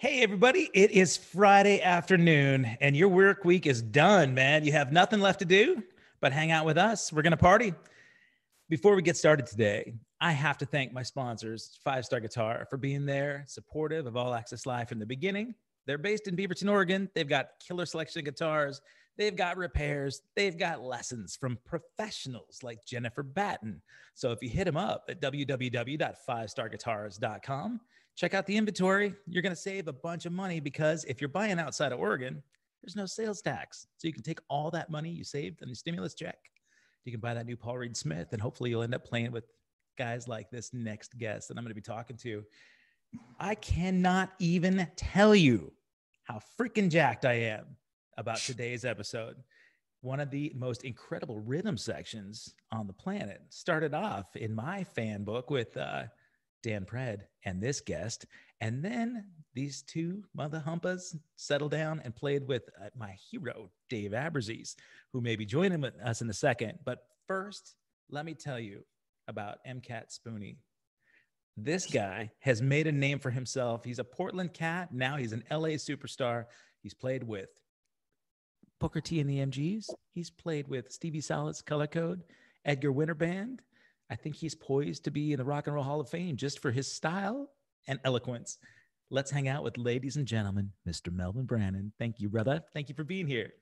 Hey, everybody, it is Friday afternoon and your work week is done, man. You have nothing left to do but hang out with us. We're going to party. Before we get started today, I have to thank my sponsors, Five Star Guitar, for being there, supportive of All Access Live from the beginning. They're based in Beaverton, Oregon. They've got killer selection of guitars. They've got repairs. They've got lessons from professionals like Jennifer Batten. So if you hit them up at www.5starguitars.com, check out the inventory. You're going to save a bunch of money because if you're buying outside of Oregon, there's no sales tax. So you can take all that money you saved on your stimulus check. You can buy that new Paul Reed Smith, and hopefully you'll end up playing with guys like this next guest that I'm going to be talking to. I cannot even tell you how freaking jacked I am about today's episode. One of the most incredible rhythm sections on the planet started off in my fan book with Dan Pred and this guest. And then these two mother humpas settled down and played with my hero, Dave Abbruzzese, who may be joining us in a second. But first, let me tell you about MCAT Spoonie. This guy has made a name for himself. He's a Portland cat. Now he's an LA superstar. He's played with Booker T and the MGs. He's played with Stevie Salas, Color Code, Edgar Winterband. I think he's poised to be in the Rock and Roll Hall of Fame just for his style and eloquence. Let's hang out with, ladies and gentlemen, Mr. Melvin Brannon. Thank you, brother. Thank you for being here.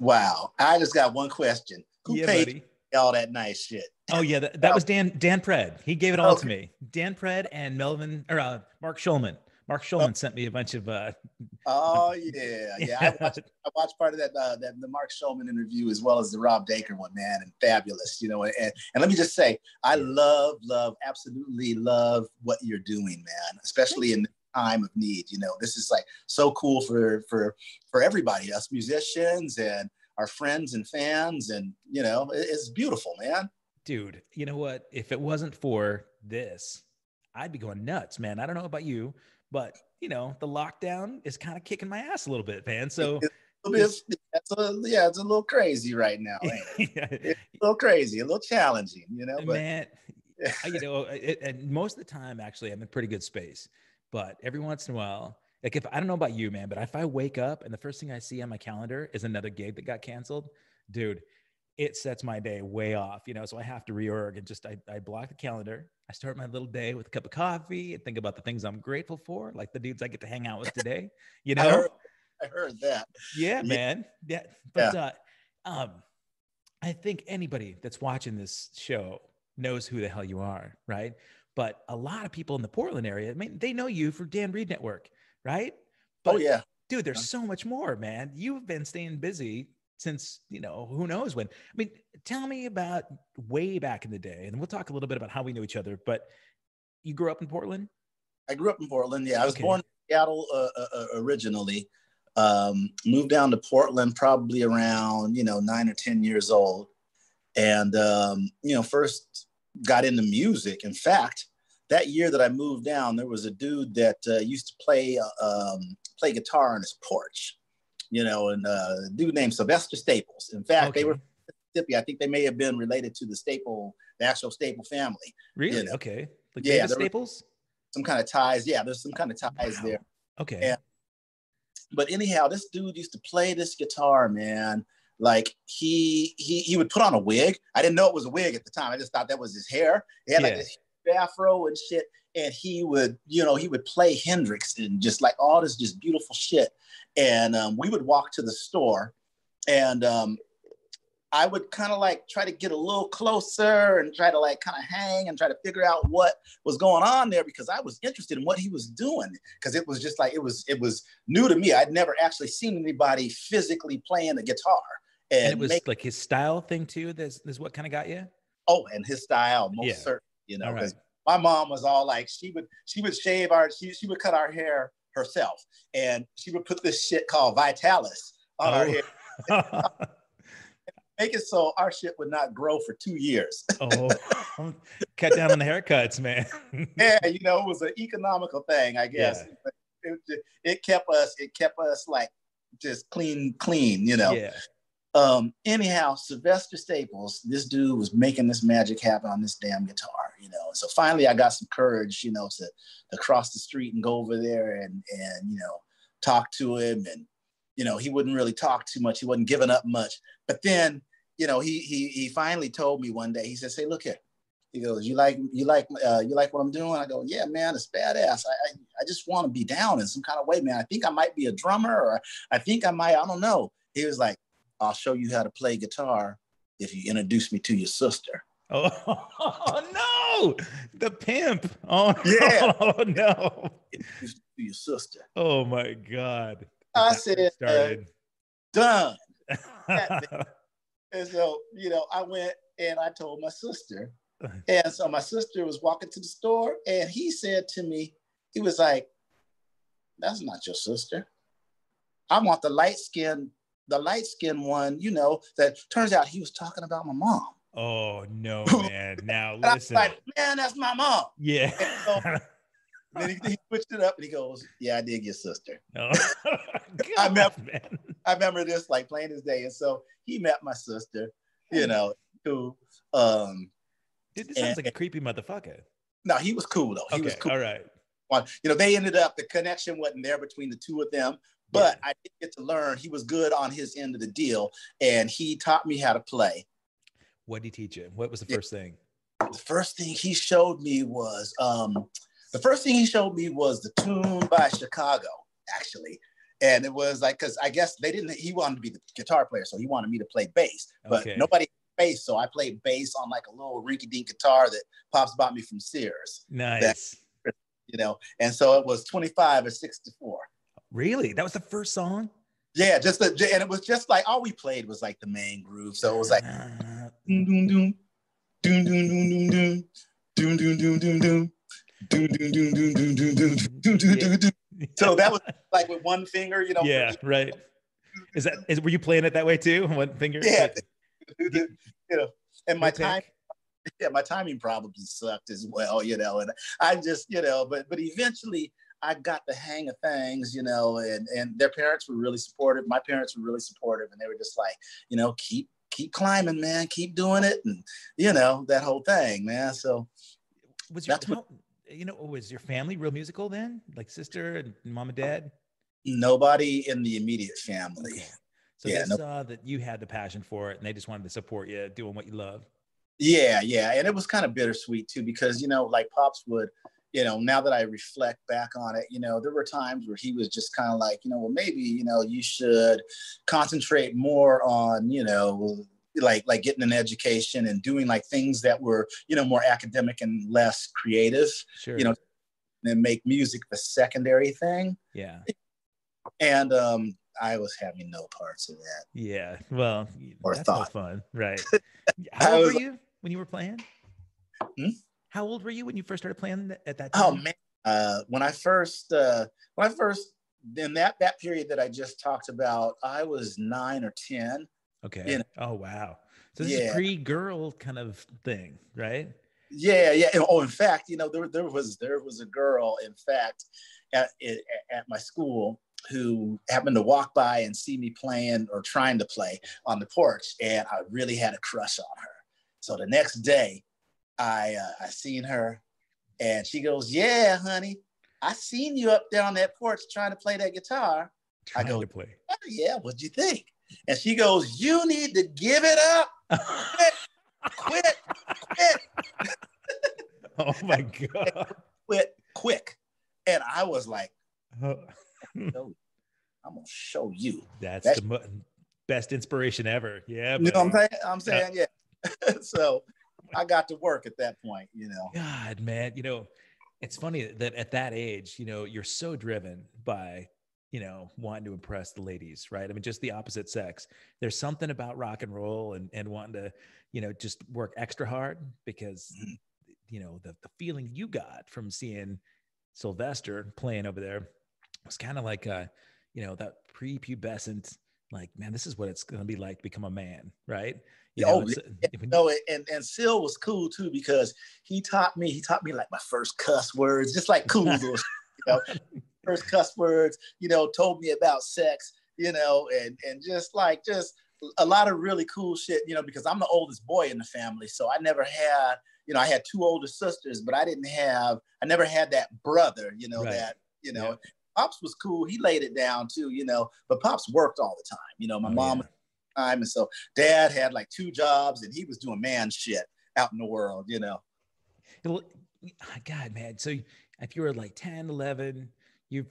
Wow. I just got one question. Who paid all that nice shit? Oh, yeah. That was Dan Pred. He gave it all to me. Dan Pred and Mark Shulman. Mark Shulman sent me a bunch of. Oh yeah, yeah. I watched part of that Mark Shulman interview as well as the Rob Daker one, man, and fabulous, you know. And let me just say, I absolutely love what you're doing, man, especially in time of need. You know, this is like so cool for everybody, us musicians and our friends and fans, and you know, it's beautiful, man. Dude, you know what? If it wasn't for this, I'd be going nuts, man. I don't know about you. But, you know, the lockdown is kind of kicking my ass a little bit, man. So, it's a little crazy right now. Yeah. It's a little crazy, a little challenging, you know. But, man, you know, and most of the time, actually, I'm in pretty good space. But every once in a while, like if I don't know about you, man, but if I wake up and the first thing I see on my calendar is another gig that got canceled, dude, it sets my day way off, you know, so I have to reorg and just, I block the calendar. I start my little day with a cup of coffee and think about the things I'm grateful for, like the dudes I get to hang out with today, you know? I heard that. Yeah, man. Yeah. But yeah. I think anybody that's watching this show knows who the hell you are, right? But a lot of people in the Portland area, I mean, they know you for Dan Reed Network, right? But, oh, yeah. Dude, there's so much more, man. You've been staying busy since, you know, who knows when. I mean, tell me about way back in the day, and we'll talk a little bit about how we knew each other, but you grew up in Portland? I grew up in Portland, yeah. I was born in Seattle originally, moved down to Portland probably around, you know, 9 or 10 years old, and, you know, first got into music. In fact, that year that I moved down, there was a dude that used to play guitar on his porch. You know, and a dude named Sylvester Staples. In fact, they were from Mississippi. I think they may have been related to the actual Staple family. Really? You know? Okay. Like yeah, the Staples? Some kind of ties. Yeah, there's some kind of ties there. Okay. And, but anyhow, this dude used to play this guitar, man. Like he would put on a wig. I didn't know it was a wig at the time. I just thought that was his hair. He had like this afro and shit. And he would, you know, he would play Hendrix and just like all this just beautiful shit. And we would walk to the store and I would kind of like try to get a little closer and try to like kind of hang and try to figure out what was going on there because I was interested in what he was doing because it was just like it was new to me. I'd never actually seen anybody physically playing a guitar. And it was like his style thing too. That's what kind of got you. Oh, and his style, most certainly, you know. My mom was all like, she would shave our, she would cut our hair herself. And she would put this shit called Vitalis on our hair. Make it so our shit would not grow for 2 years. Cut down on the haircuts, man. Yeah, you know, it was an economical thing, I guess. Yeah. It kept us like just clean, you know. Yeah. Anyhow, Sylvester Staples, this dude was making this magic happen on this damn guitar, you know. So finally I got some courage, you know, to cross the street and go over there and you know, talk to him. And, you know, he wouldn't really talk too much. He wasn't giving up much. But then, you know, he finally told me one day, he says, "Hey, look here." He goes, you like what I'm doing? I go, "Yeah, man, it's badass. I just want to be down in some kind of way, man. I think I might be a drummer, or I think I might, I don't know." He was like, "I'll show you how to play guitar if you introduce me to your sister." Oh no, the pimp. Oh yeah. Oh no. Introduce me to your sister. Oh my God. I said, done. And so, you know, I went and I told my sister. And so my sister was walking to the store, and he said to me, he was like, "That's not your sister. I want the light skinned one, you know." That turns out he was talking about my mom. Oh no, man. Now listen. I was like, "Man, that's my mom." Yeah. And so, then he switched it up and he goes, "Yeah, I did your sister." Oh. I remember this like plain as day. And so he met my sister, you know, who dude, this sounds like a creepy motherfucker. No, he was cool though. He was cool. All right. You know, they ended up, the connection wasn't there between the two of them, but yeah. I did get to learn he was good on his end of the deal, and he taught me how to play. What did he teach you? What was the first thing? The first thing he showed me was the tune by Chicago, actually. And it was like, because I guess he wanted to be the guitar player, so he wanted me to play bass, but nobody bass, so I played bass on like a little rinky-dink guitar that Pops bought me from Sears. Nice. That, you know, and so it was 25 or 64. Really? That was the first song? Yeah, and it was just like, all we played was like the main groove, so it was like doom doom doom doom doom doom doom doom doom doom doom doom doom doom doom doom doom doom. So that was like with one finger, you know. Yeah, right. Were you playing it that way too? One finger? Yeah. You know, and my timing probably sucked as well, you know, and I just, you know, but eventually I got the hang of things, you know, and their parents were really supportive. My parents were really supportive, and they were just like, you know, keep climbing, man, keep doing it, and you know, that whole thing, man. So was your family real musical then? Like sister and mom and dad? Nobody in the immediate family. Okay. So they saw that you had the passion for it, and they just wanted to support you doing what you love. Yeah. And it was kind of bittersweet too, because, you know, like Pops would, you know, now that I reflect back on it, you know, there were times where he was just kind of like, you know, well, maybe, you know, you should concentrate more on, you know, like getting an education and doing like things that were, you know, more academic and less creative, sure. You know, and make music the secondary thing. Yeah. And, I was having no parts of that. Yeah, well, that's no fun, right? How old were you when you were playing? Hmm? How old were you when you first started playing at that time? Oh man, when I first, in that period that I just talked about, I was 9 or 10. Okay. You know? Oh wow. So this is a pre-girl kind of thing, right? Yeah. Oh, in fact, you know, there was a girl, in fact, at my school, who happened to walk by and see me playing or trying to play on the porch, and I really had a crush on her. So the next day, I seen her, and she goes, "Yeah, honey, I seen you up there on that porch trying to play that guitar." I go, "Oh, yeah, what'd you think?" And she goes, "You need to give it up. Quit." Oh my God! Quit quick, and I was like. I'm gonna show you. That's the best inspiration ever. Yeah, buddy. You know what I'm saying, yeah. So I got to work at that point, you know. God, man, you know, it's funny that at that age, you know, you're so driven by, you know, wanting to impress the ladies, right? I mean, just the opposite sex. There's something about rock and roll and wanting to, you know, just work extra hard because, you know, the feeling you got from seeing Sylvester playing over there. It's kind of like, you know, that prepubescent, like, man, this is what it's going to be like to become a man, right? And Syl was cool too, because he taught me like my first cuss words, just like cool little, you know, first cuss words, you know, told me about sex, you know, and just a lot of really cool shit, you know, because I'm the oldest boy in the family. So I never had, you know, I had two older sisters, but I never had that brother, you know, right. that, you know, yeah. Pops was cool. He laid it down too, you know, but Pops worked all the time, you know, my mom, yeah. time, and so Dad had like two jobs and he was doing man shit out in the world, you know. Oh, God, man. So if you were like 10, 11, you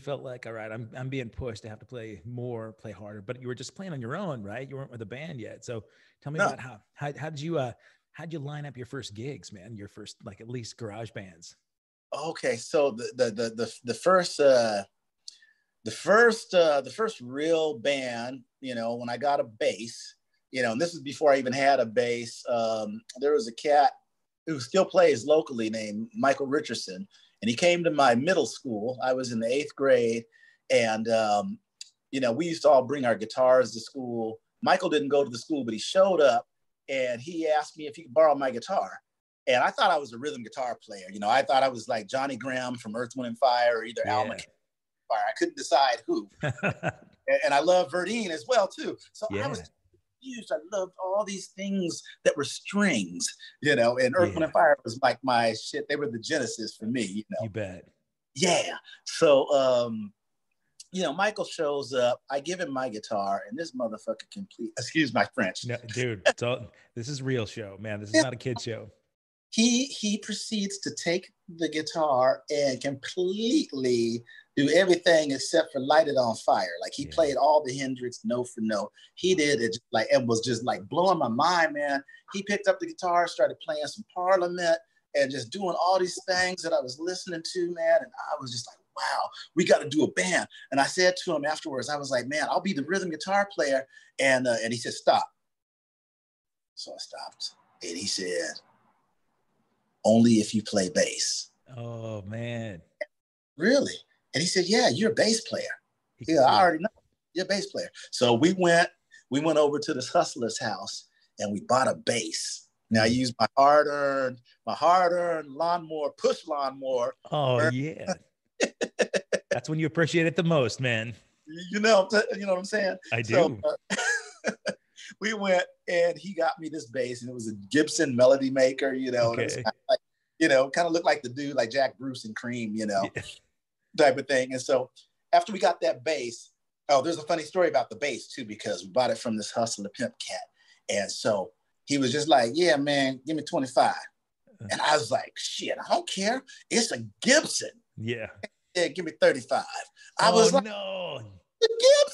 felt like, all right, I'm being pushed to have to play more, play harder, but you were just playing on your own, right? You weren't with a band yet. So tell me about how'd you line up your first gigs, man? Your first, like, at least garage bands. Okay. So the first real band, you know, when I got a bass, you know, and this is before I even had a bass, there was a cat who still plays locally named Michael Richardson. And he came to my middle school. I was in the 8th grade. And, you know, we used to all bring our guitars to school. Michael didn't go to the school, but he showed up and he asked me if he could borrow my guitar. And I thought I was a rhythm guitar player. You know, I thought I was like Johnny Graham from Earth, Wind, and Fire, or either Al McKay. I couldn't decide who. And I love Verdine as well, too. So yeah. I was confused. I loved all these things that were strings, you know, and Earth, yeah. Wind, and Fire was like my shit. They were the genesis for me, you know. You bet. Yeah. So, you know, Michael shows up. I give him my guitar, and this motherfucker excuse my French. No, dude, this is real show, man. This is not a kid show. He proceeds to take the guitar and completely do everything except for Light It on Fire. Like, he played all the Hendrix note for note. He did it like, and was just like blowing my mind, man. He picked up the guitar, started playing some Parliament and just doing all these things that I was listening to, man. And I was just like, wow, we got to do a band. And I said to him afterwards, I was like, man, I'll be the rhythm guitar player. And he said, stop. So I stopped. And he said, only if you play bass. Oh, man. Really? And he said, yeah, you're a bass player. Yeah, I already know. You're a bass player. So we went over to this hustler's house and we bought a bass. Now I used my hard-earned push lawnmower. Oh, yeah. That's when you appreciate it the most, man. You know what I'm saying? I do. So, we went and he got me this bass and it was a Gibson Melody Maker, you know, okay. And it was kind of like, you know, kind of looked like the dude, like Jack Bruce and Cream, you know, yeah. type of thing. And so after we got that bass, oh, there's a funny story about the bass too, because we bought it from this hustler pimp cat. And so he was just like, yeah, man, give me 25. And I was like, shit, I don't care. It's a Gibson. Yeah. Yeah, give me 35. I was like, no.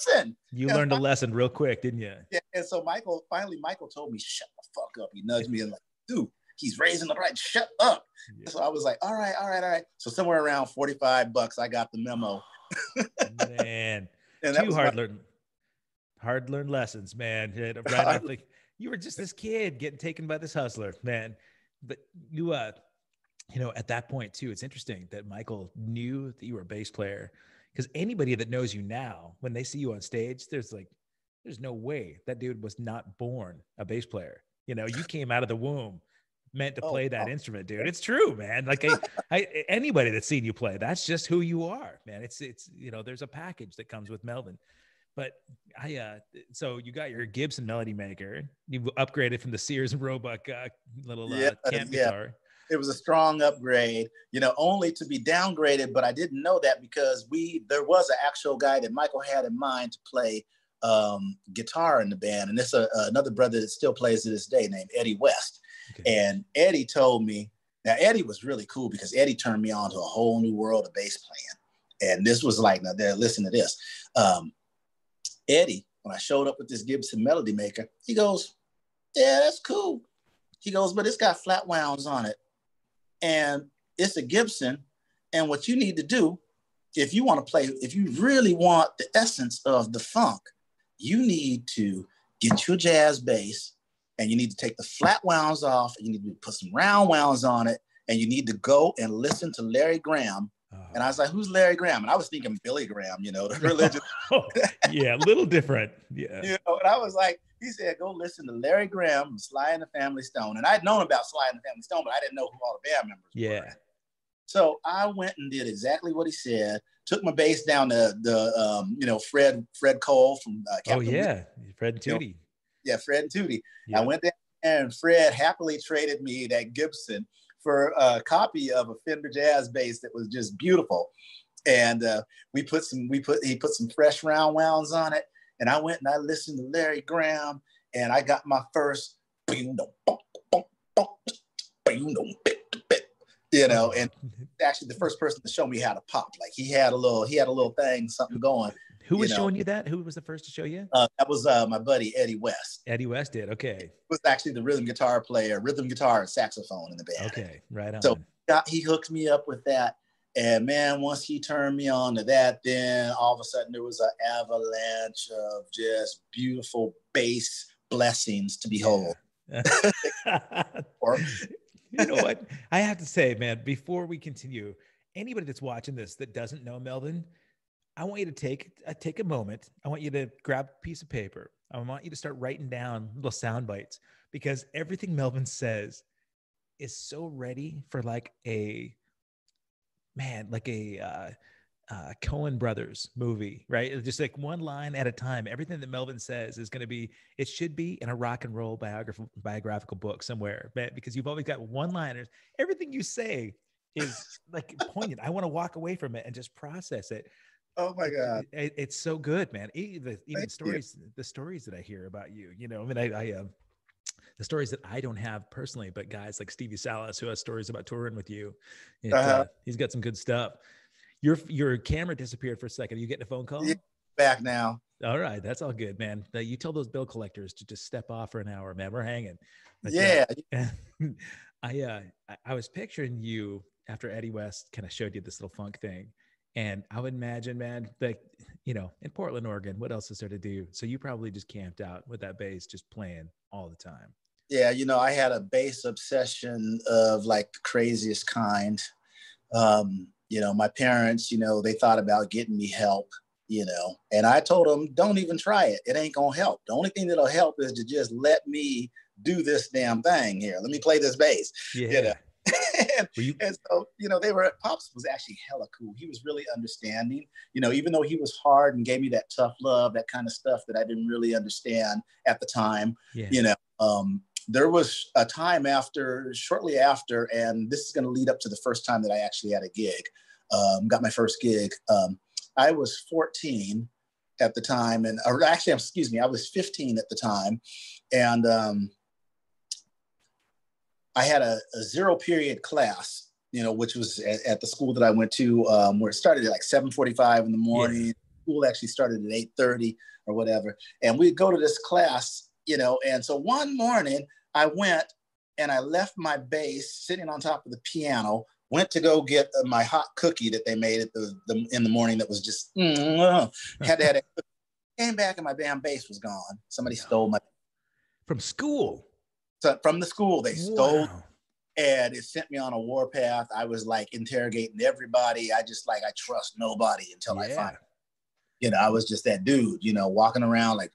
Gibson. You learned a lesson real quick, didn't you? Yeah. And so Michael told me, shut the fuck up. He nudged me and like, dude, he's raising the price. Shut up. Yeah. So I was like, all right. So somewhere around $45, I got the memo. Man, and that was hard-learned lessons, man. Right after, you were just this kid getting taken by this hustler, man. But you, you know, at that point too, it's interesting that Michael knew that you were a bass player. Because anybody that knows you now, when they see you on stage, there's no way that dude was not born a bass player. You know, you came out of the womb meant to play that instrument, dude. It's true, man. Like anybody that's seen you play, that's just who you are, man. It's you know, there's a package that comes with Melvin. But so you got your Gibson Melody Maker. You upgraded from the Sears and Roebuck camp guitar. It was a strong upgrade, you know, only to be downgraded, but I didn't know that because there was an actual guy that Michael had in mind to play guitar in the band. And it's another brother that still plays to this day named Eddie West. Okay. And Eddie told me, now Eddie was really cool because Eddie turned me on to a whole new world of bass playing. And this was like, now there, listen to this. Eddie, when I showed up with this Gibson Melody Maker, he goes, yeah, that's cool. He goes, but it's got flat wounds on it. And it's a Gibson. And what you need to do, if you want to play, if you really want the essence of the funk, you need to get your jazz bass and you need to take the flat wounds off. And you need to put some round wounds on it. And you need to go and listen to Larry Graham. And I was like, who's Larry Graham? And I was thinking Billy Graham, you know, the religious. Yeah, a little different. Yeah. You know, and I was like, he said, go listen to Larry Graham from Sly and the Family Stone. And I'd known about Sly and the Family Stone, but I didn't know who all the band members were. So I went and did exactly what he said. Took my bass down to the Fred Cole from Captain Fred and Tootie. Yeah, Fred and Tootie. Yeah. I went down there and Fred happily traded me that Gibson for a copy of a Fender Jazz bass that was just beautiful. And he put some fresh round wounds on it. And I went and I listened to Larry Graham and I got my first and actually the first person to show me how to pop. Like he had a little thing, something going. Who was showing you that? Who was the first to show you? That was my buddy, Eddie West. Eddie West did, okay. He was actually the rhythm guitar player, rhythm guitar and saxophone in the band. Okay, right on. So he hooked me up with that. And man, once he turned me on to that, then all of a sudden there was an avalanche of just beautiful bass blessings to behold. Yeah. You know what? I have to say, man, before we continue, anybody that's watching this that doesn't know Melvin, I want you to take a moment. I want you to grab a piece of paper. I want you to start writing down little sound bites, because everything Melvin says is so ready for like a Coen Brothers movie, right? Just like one line at a time. Everything that Melvin says is going to be, it should be in a rock and roll biographical book somewhere, man, because you've always got one-liners. Everything you say is like poignant. I want to walk away from it and just process it. Oh my God. It's so good, man. The stories that I hear about you, the stories that I don't have personally, but guys like Stevie Salas, who has stories about touring with you, he's got some good stuff. Your camera disappeared for a second. Are you getting a phone call? Yeah, back now. All right. That's all good, man. You tell those bill collectors to just step off for an hour, man. We're hanging. But, yeah. I was picturing you after Eddie West kind of showed you this little funk thing. And I would imagine, man, in Portland, Oregon, what else is there to do? So you probably just camped out with that bass just playing all the time. Yeah. I had a bass obsession of like the craziest kind. My parents, they thought about getting me help, and I told them, don't even try it. It ain't going to help. The only thing that'll help is to just let me do this damn thing here. Let me play this bass. Yeah. They were, Pops was actually hella cool. He was really understanding, even though he was hard and gave me that tough love, that kind of stuff that I didn't really understand at the time, There was a time shortly after, and this is going to lead up to the first time that I actually had a gig, got my first gig. I was 14 at the time, I was 15 at the time. And I had a 0 period class, which was at the school that I went to, where it started at like 7:45 in the morning. Yeah. School actually started at 8:30 or whatever. And we'd go to this class, and so one morning, I went and I left my bass sitting on top of the piano, went to go get my hot cookie that they made at in the morning that was just, had to have it. Came back and my damn bass was gone. Somebody stole my. From school? So from the school, they stole. Wow. And it sent me on a warpath. I was like interrogating everybody. I just I trust nobody until I find it. I was just that dude, walking around I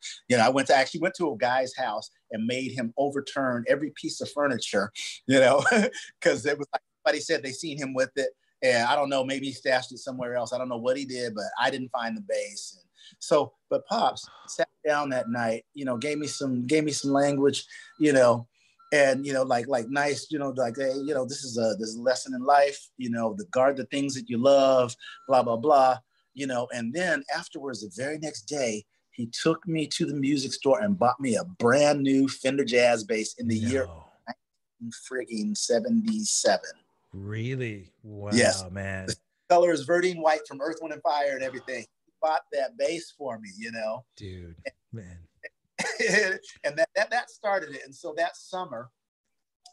went to a guy's house and made him overturn every piece of furniture, because it was like somebody said they seen him with it. And I don't know, maybe he stashed it somewhere else. I don't know what he did, but I didn't find the bass. And so, but Pops sat down that night, gave me some language, and, nice, hey, this is a lesson in life, the guard the things that you love, blah, blah, blah. And then afterwards, the very next day, he took me to the music store and bought me a brand new Fender Jazz bass in the year 1977. Really? Wow, yes. Man. The color is verdine white from Earth, Wind, and Fire and everything. He bought that bass for me, Dude, man. And that started it. And so that summer,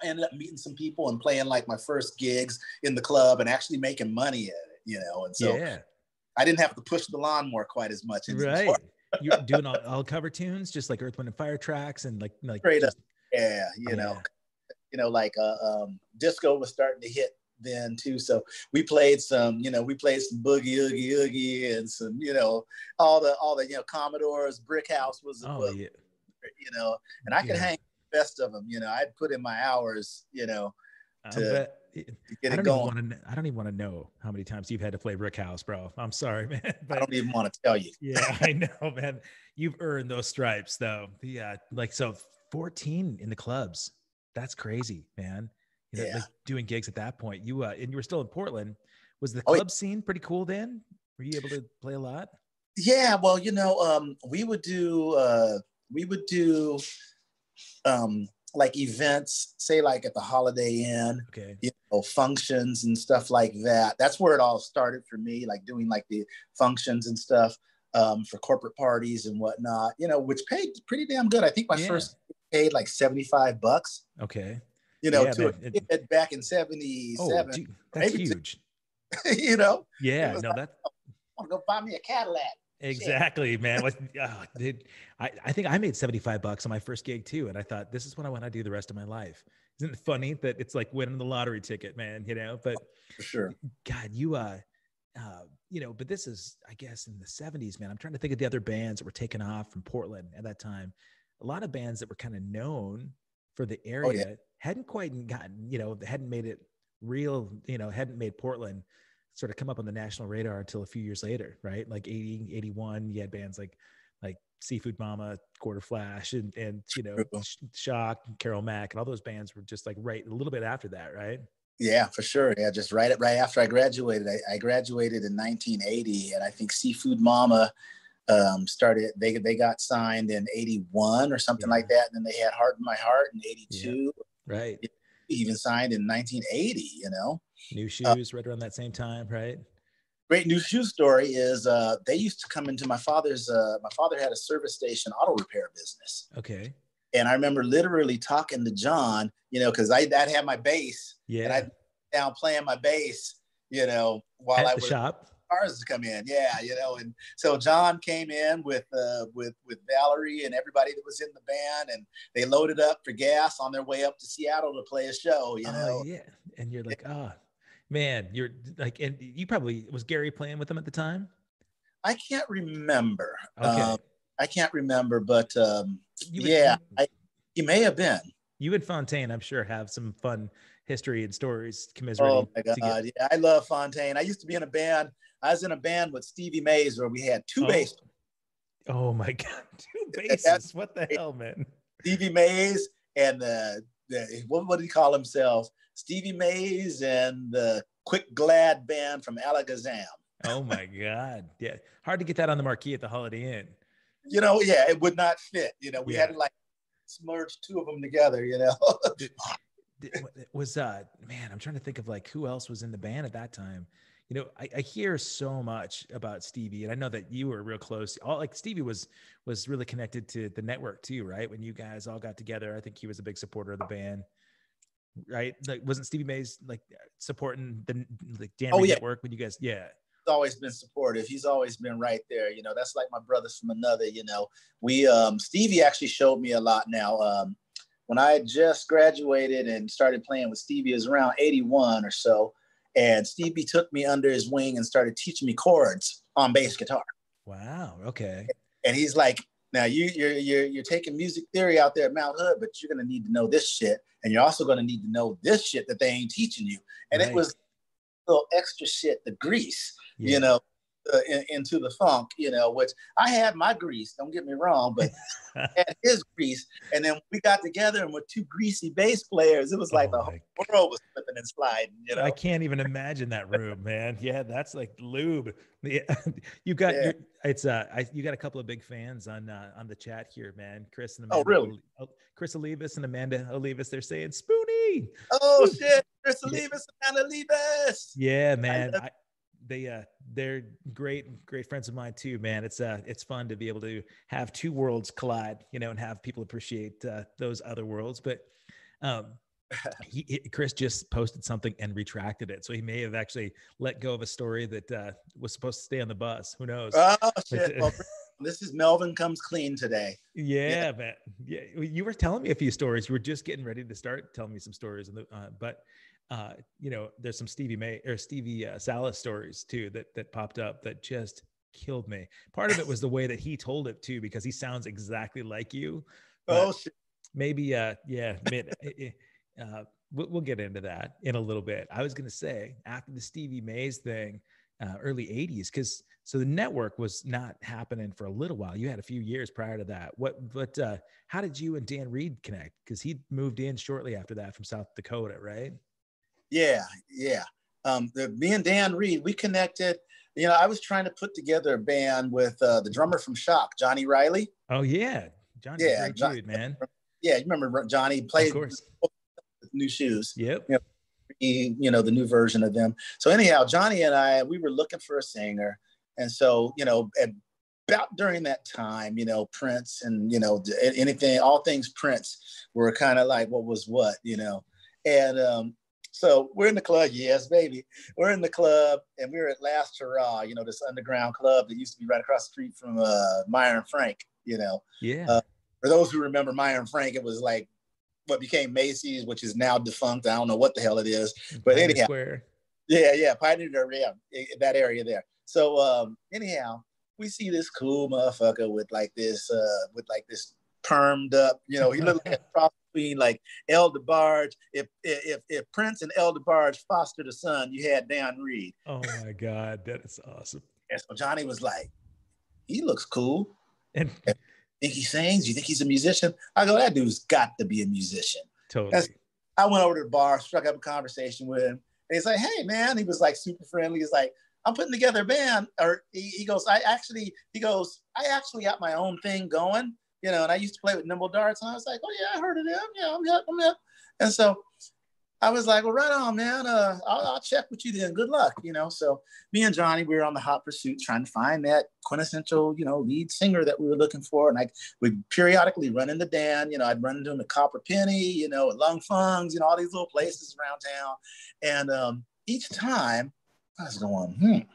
I ended up meeting some people and playing my first gigs in the club and actually making money at it, And so... Yeah. I didn't have to push the lawnmower quite as much. Right. You're doing all cover tunes, just like Earth, Wind, and Fire tracks and straight up. Yeah. Disco was starting to hit then too. So we played some Boogie Oogie Oogie and some, all the Commodores. Brick House was, and I could hang the best of them. I'd put in my hours, to I don't even want to know how many times you've had to play Brick House, bro. I'm sorry, man. But I don't even want to tell you. Yeah, I know, man. You've earned those stripes, though. Yeah, like so 14 in the clubs. That's crazy, man. You know, yeah. Like doing gigs at that point. You and you were still in Portland. Was the club scene pretty cool then? Were you able to play a lot? Yeah, well, you know, we would do like events, say like at the Holiday Inn, okay, you know, functions and stuff like that. That's where it all started for me, like doing like the functions and stuff for corporate parties and whatnot, you know, which paid pretty damn good. I think my first paid like $75. Okay. You know, to a kid back in 77. Oh, that's huge. You know? Yeah, no, like, that. I want to go buy me a Cadillac. Exactly, man. I think I made $75 on my first gig too. And I thought, this is what I want to do the rest of my life. Isn't it funny that it's like winning the lottery ticket, man, you know? But for sure. God, you know, but this is, I guess, in the 70s, man. I'm trying to think of the other bands that were taking off from Portland at that time. A lot of bands that were kind of known for the area hadn't quite gotten, you know, hadn't made it real, you know, hadn't made Portland sort of come up on the national radar until a few years later, right? Like 80, 81, you had bands like Seafood Mama, Quarter Flash, and you know, Shock, and Carol Mack, and all those bands were just like right a little bit after that, right? Yeah, for sure. Yeah, just right after I graduated. I graduated in 1980, and I think Seafood Mama started. They got signed in 81 or something like that, and then they had Heart in My Heart in 82. Yeah. Right. Even signed in 1980, you know. New Shoes right around that same time, right? Great New Shoes story is they used to come into my father's, my father had a service station auto repair business. Okay. And I remember literally talking to John, you know, because I'd had my bass. Yeah. And I'd down playing my bass, you know, while I was shop. Cars come in. Yeah, you know, and so John came in with Valerie and everybody that was in the band, and they loaded up for gas on their way up to Seattle to play a show, you know. Yeah. And you're like, oh man, you're like, and you probably, was Gary playing with them at the time? I can't remember. Okay. I can't remember, but he may have been. You and Fontaine, I'm sure, have some fun history and stories commiserating. Oh my God. Yeah, I love Fontaine. I used to be in a band. I was in a band with Stevie Mays where we had two basses. Oh my God, two basses! What the hell, man? Stevie Mays and the what did he call himself? Stevie Mays and the Quick Glad Band from Alakazam. Oh my God, yeah, hard to get that on the marquee at the Holiday Inn. You know, yeah, it would not fit. You know, we had to like smudge two of them together. You know, it was man. I'm trying to think of like who else was in the band at that time. You know, I hear so much about Stevie, and I know that you were real close. Stevie was really connected to the network too, right? When you guys all got together, I think he was a big supporter of the band, right? Like, wasn't Stevie Mays like supporting the Dan Reed Network when you guys? Yeah, he's always been supportive. He's always been right there. You know, that's like my brothers from another. You know, we Stevie actually showed me a lot. Now, when I had just graduated and started playing with Stevie, it was around 81 or so. And Stevie took me under his wing and started teaching me chords on bass guitar. Wow. Okay. And he's like, now you're taking music theory out there at Mount Hood, but you're going to need to know this shit. And you're also going to need to know this shit that they ain't teaching you. And it was a little extra shit, the grease, you know, into the funk, you know, which I had my grease, don't get me wrong, but I had his grease. And then we got together and with two greasy bass players, it was like the whole world was slipping and sliding, you know. I can't even imagine that room, man. Yeah, that's like lube. Yeah. You got you got a couple of big fans on the chat here, man. Chris and Amanda. Oh, really? Chris Olivas and Amanda Olivas, they're saying Spoonie. Oh shit, Chris Olivas and Amanda Olivas. Yeah, man. They're great friends of mine too, man. It's fun to be able to have two worlds collide, you know, and have people appreciate those other worlds. But Chris just posted something and retracted it, so he may have actually let go of a story that was supposed to stay on the bus. Who knows? Oh shit! Well, this is Melvin comes clean today. Yeah, man. Yeah, you were telling me a few stories. You were just getting ready to start telling me some stories, you know, there's some Stevie Salas stories too that popped up that just killed me. Part of it was the way that he told it too, because he sounds exactly like you. Oh shit! Maybe we'll get into that in a little bit. I was going to say, after the Stevie Mays thing, early 80s, because so the network was not happening for a little while. You had a few years prior to that. But how did you and Dan Reed connect? Because he moved in shortly after that from South Dakota, right? Yeah. Me and Dan Reed, we connected. You know, I was trying to put together a band with the drummer from Shock, Johnny Riley. Oh, yeah. Johnny's a great dude, man. Yeah, you remember Johnny played with New Shoes. Yep. You know, the new version of them. So anyhow, Johnny and I, we were looking for a singer. And so, you know, about during that time, you know, Prince and, you know, all things Prince were kind of like what was what, you know. And so we're in the club. Yes, baby. We're in the club and we were at Last Hurrah, you know, this underground club that used to be right across the street from Meier and Frank, you know. Yeah. For those who remember Meier and Frank, it was like what became Macy's, which is now defunct. I don't know what the hell it is, but anyhow. Yeah, Pioneer Square, that area there. So anyhow, we see this cool motherfucker with like this permed up, you know, he looked like a between like El DeBarge. If Prince and El DeBarge fostered a son, you had Dan Reed. Oh my God, that is awesome. And so Johnny was like, he looks cool. And think he sings? You think he's a musician? I go, that dude's got to be a musician. Totally. I went over to the bar, struck up a conversation with him. And he's like, hey, man. He was like super friendly. He's like, I'm putting together a band. Or he goes, I actually got my own thing going. You know, and I used to play with Nimble Darts. And I was like, oh, yeah, I heard of them. Yeah, I'm up. And so I was like, well, right on, man. I'll check with you then. Good luck, you know. So me and Johnny, we were on the hot pursuit trying to find that quintessential, you know, lead singer that we were looking for. And I would periodically run into Dan. You know, I'd run into him at Copper Penny, you know, at Lung Fungs, you know, all these little places around town. And each time I was going,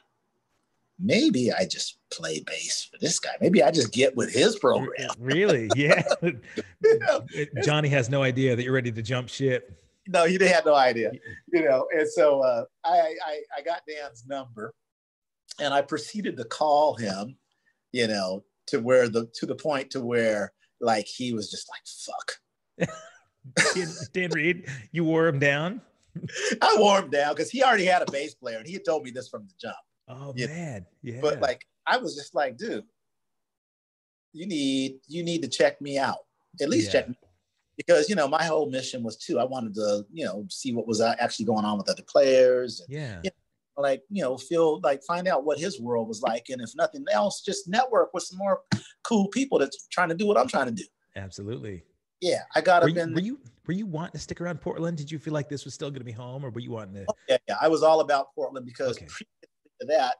maybe I just play bass for this guy. Maybe I just get with his program. Really? Yeah. Johnny has no idea that you're ready to jump ship. No, he had no idea, you know. And so I got Dan's number, and I proceeded to call him, you know, to the point where like he was just like, fuck. Dan Reed, you wore him down. I wore him down because he already had a bass player, and he had told me this from the jump. Oh man, yeah. But like I was just like, dude, you need to check me out. At least check me. Because, you know, my whole mission was I wanted to, you know, see what was actually going on with other players. And, you know, like, you know, find out what his world was like. And if nothing else, just network with some more cool people that's trying to do what I'm trying to do. Absolutely. Yeah. I got up in. Were you wanting to stick around Portland? Did you feel like this was still going to be home, or were you wanting to? Oh, yeah. I was all about Portland because previous to that,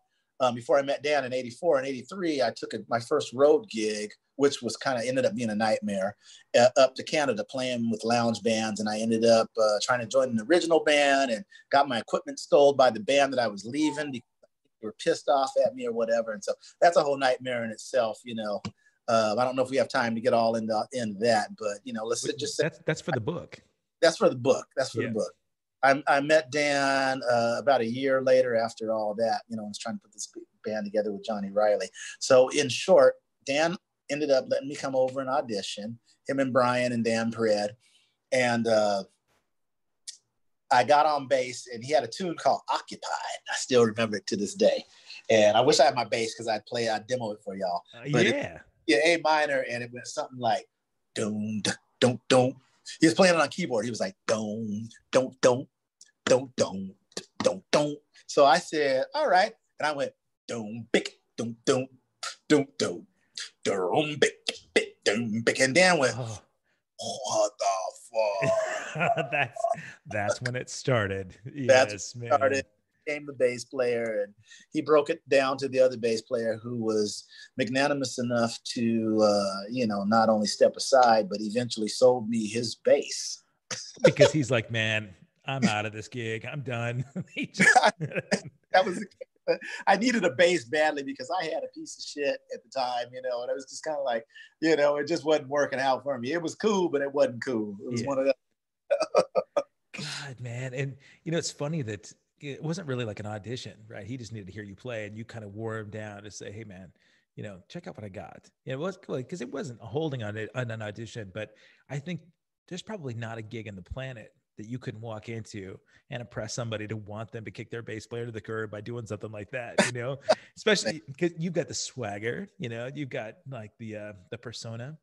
before I met Dan in 84 and 83, I took my first road gig, which was ended up being a nightmare, up to Canada playing with lounge bands. And I ended up trying to join an original band and got my equipment stolen by the band that I was leaving because they were pissed off at me or whatever. And so that's a whole nightmare in itself, you know. I don't know if we have time to get all into that, but, you know, that's for the book. That's for the book. That's for the book. I met Dan about a year later after all that, you know, I was trying to put this band together with Johnny Riley. So in short, Dan ended up letting me come over and audition, him and Brian and Dan Pered. And I got on bass, and he had a tune called Occupied. I still remember it to this day. And I wish I had my bass because I'd demo it for y'all. A minor, and it went something like, don't. He was playing it on keyboard. He was like, don't. So I said, all right. And I went, don't. And Dan went, what the fuck? that's when it started. Yes, became the bass player, and he broke it down to the other bass player, who was magnanimous enough to, you know, not only step aside, but eventually sold me his bass. Because he's like, man, I'm out of this gig. I'm done. That was. I needed a bass badly because I had a piece of shit at the time, you know, and I was just kind of like, you know, it just wasn't working out for me. It was cool, but it wasn't cool. It was one of those. God, man. And, you know, it's funny that it wasn't really like an audition, right? He just needed to hear you play, and you kind of wore him down to say, hey, man, you know, check out what I got. And it was cool because it wasn't holding on an audition, but I think there's probably not a gig in the planet that you couldn't walk into and impress somebody to want them to kick their bass player to the curb by doing something like that, you know, especially because you've got the swagger, you know, you've got like the persona.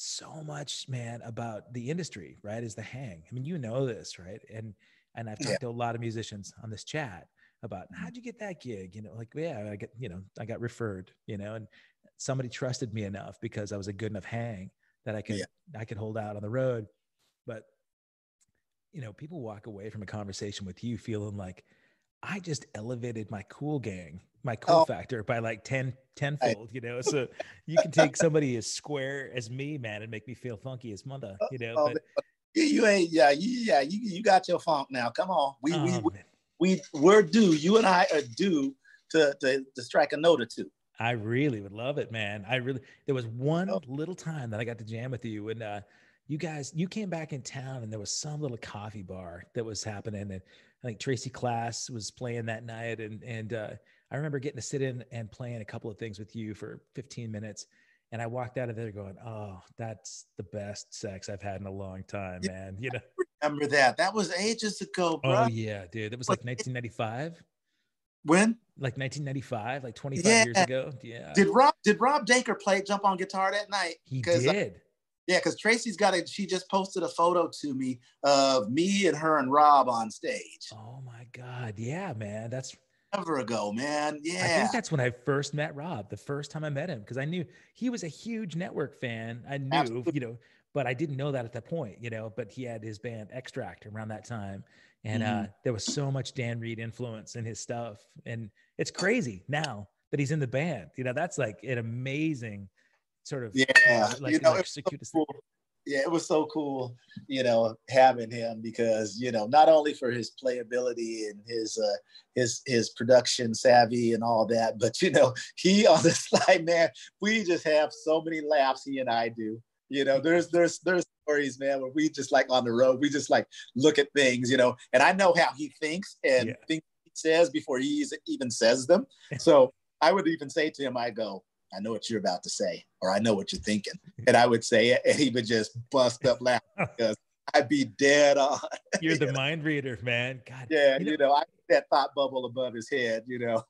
So much, man, about the industry, right, is the hang. I mean, you know this, right? And I've talked to a lot of musicians on this chat about, how'd you get that gig? You know, like, yeah, I got referred, you know, and somebody trusted me enough because I was a good enough hang that I could hold out on the road. But, you know, people walk away from a conversation with you feeling like, I just elevated my cool gang, my cool factor by like 10-fold, you know? So you can take somebody as square as me, man, and make me feel funky as mother, you know? But you ain't, you got your funk now. Come on. We're due. You and I are due to strike a note or two. I really would love it, man. There was one little time that I got to jam with you and you came back in town and there was some little coffee bar that was happening and I think Tracy Class was playing that night. And I remember getting to sit in and playing a couple of things with you for 15 minutes. And I walked out of there going, oh, that's the best sex I've had in a long time, man. You know, I remember that. That was ages ago, bro. Oh, yeah, dude. It was like 1995. When? Like 1995, like 25 years ago. Yeah. Did Rob Daker play Jump on Guitar that night? He did. Because Tracy's got it. She just posted a photo to me of me and her and Rob on stage. Oh my God. Yeah, man. That's ever ago, man. Yeah. I think that's when I first met Rob, the first time I met him, because I knew he was a huge Network fan. I knew, you know, but I didn't know that at that point, you know, but he had his band Extract around that time. And there was so much Dan Reed influence in his stuff. And it's crazy now that he's in the band. You know, that's like an amazing sort of it was so cool, you know, having him, because, you know, not only for his playability and his production savvy and all that, but you know, he on the slide, man, we just have so many laughs, he and I do, you know. There's stories, man, where we just like on the road, we just like look at things, you know, and I know how he thinks and things he says before he even says them. So I would even say to him, I go, I know what you're about to say, or I know what you're thinking. And I would say it, and he would just bust up laughing because I'd be dead on. You're the mind reader, man. God. Yeah, you know, I that thought bubble above his head, you know.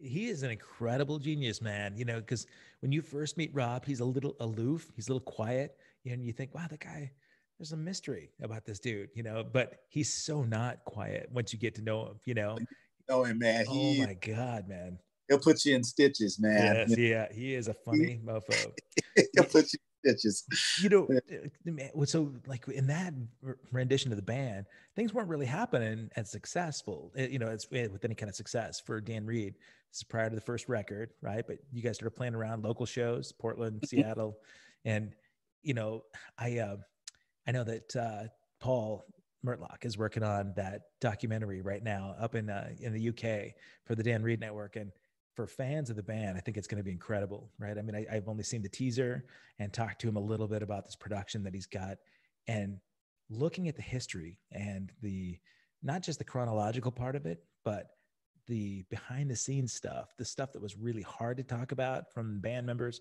He is an incredible genius, man, you know, because when you first meet Rob, he's a little aloof, he's a little quiet, and you think, wow, that guy, there's a mystery about this dude, you know, but he's so not quiet once you get to know him, you know. Know him, man. Oh my God, man. He'll put you in stitches, man. Yes, yeah, he is a funny mofo. He'll put you in stitches. You know, so like in that rendition of the band, things weren't really happening as successful, you know, as with any kind of success for Dan Reed. This is prior to the first record, right? But you guys started playing around local shows, Portland, Seattle, and you know, I know that Paul Murtlock is working on that documentary right now up in the UK for the Dan Reed Network, and for fans of the band, I think it's going to be incredible, right? I mean, I've only seen the teaser and talked to him a little bit about this production that he's got, and looking at the history and the, not just the chronological part of it, but the behind the scenes stuff, the stuff that was really hard to talk about from band members,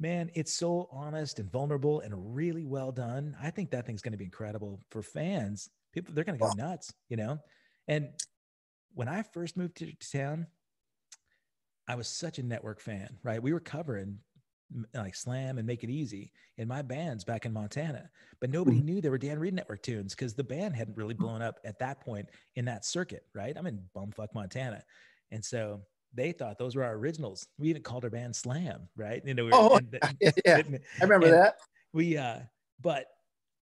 man, it's so honest and vulnerable and really well done. I think that thing's going to be incredible for fans. People, they're going to go nuts, you know? And when I first moved to town, I was such a Network fan, right? We were covering like Slam and Make It Easy in my bands back in Montana, but nobody knew there were Dan Reed Network tunes because the band hadn't really blown up at that point in that circuit, right? I'm in bumfuck Montana. And so they thought those were our originals. We even called our band Slam, right? You know, I remember that. But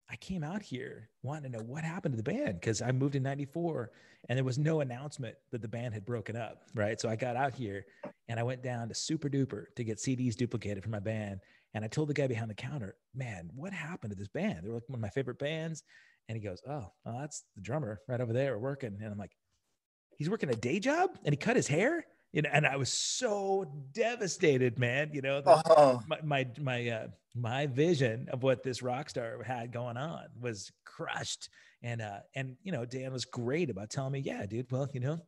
I came out here wanting to know what happened to the band because I moved in 94 and there was no announcement that the band had broken up, right? So I got out here and I went down to Super Duper to get CDs duplicated for my band. And I told the guy behind the counter, man, what happened to this band? They were like one of my favorite bands. And he goes, oh, well, that's the drummer right over there working. And I'm like, he's working a day job and he cut his hair? You know, and I was so devastated, man, you know, my vision of what this rock star had going on was crushed. And, you know, Dan was great about telling me, yeah, dude, well, you know,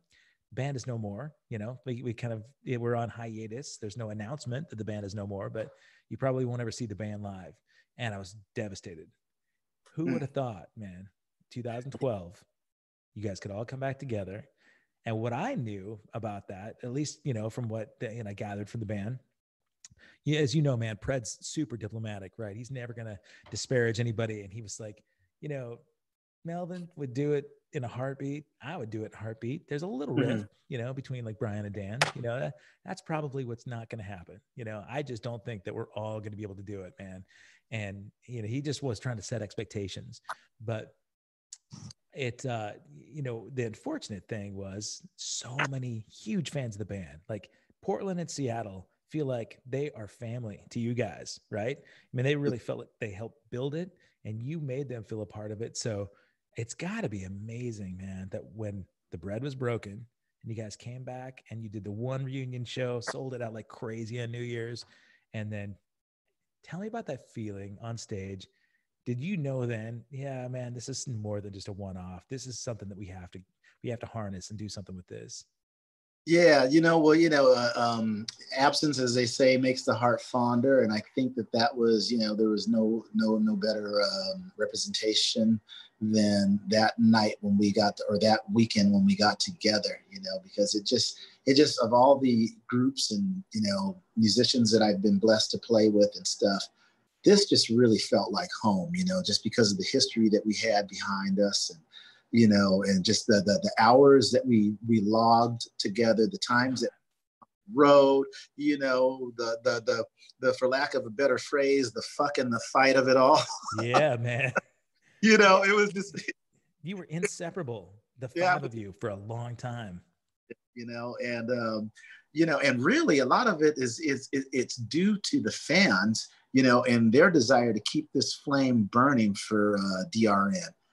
band is no more, you know, we're on hiatus. There's no announcement that the band is no more, but you probably won't ever see the band live. And I was devastated. Who would have thought, man, 2012, you guys could all come back together. And what I knew about that, at least, you know, from what I gathered from the band, yeah, as you know, man, Pred's super diplomatic, right? He's never going to disparage anybody. And he was like, you know, Melvin would do it in a heartbeat. I would do it in a heartbeat. There's a little rift, you know, between like Brian and Dan, you know, that's probably what's not going to happen. You know, I just don't think that we're all going to be able to do it, man. And, you know, he just was trying to set expectations, but it, you know, the unfortunate thing was so many huge fans of the band, like Portland and Seattle feel like they are family to you guys. Right. I mean, they really felt like they helped build it and you made them feel a part of it. So it's got to be amazing, man, that when the bread was broken and you guys came back and you did the one reunion show, sold it out like crazy on New Year's. And then tell me about that feeling on stage. Did you know then, yeah, man, this is more than just a one-off. This is something that we have to harness and do something with this. Yeah, you know, well, you know, absence, as they say, makes the heart fonder. And I think that that was, you know, there was no better representation than that night when we got, or that weekend when we got together, you know, because it just of all the groups and, you know, musicians that I've been blessed to play with and stuff, this just really felt like home, you know, just because of the history that we had behind us and, you know, and just the hours that we logged together, the times that we rode, you know, the for lack of a better phrase, the fight of it all. Yeah, man. You know, it was just you were inseparable, the five of you for a long time. You know, and you know, and really a lot of it it's due to the fans, you know, and their desire to keep this flame burning for DRN.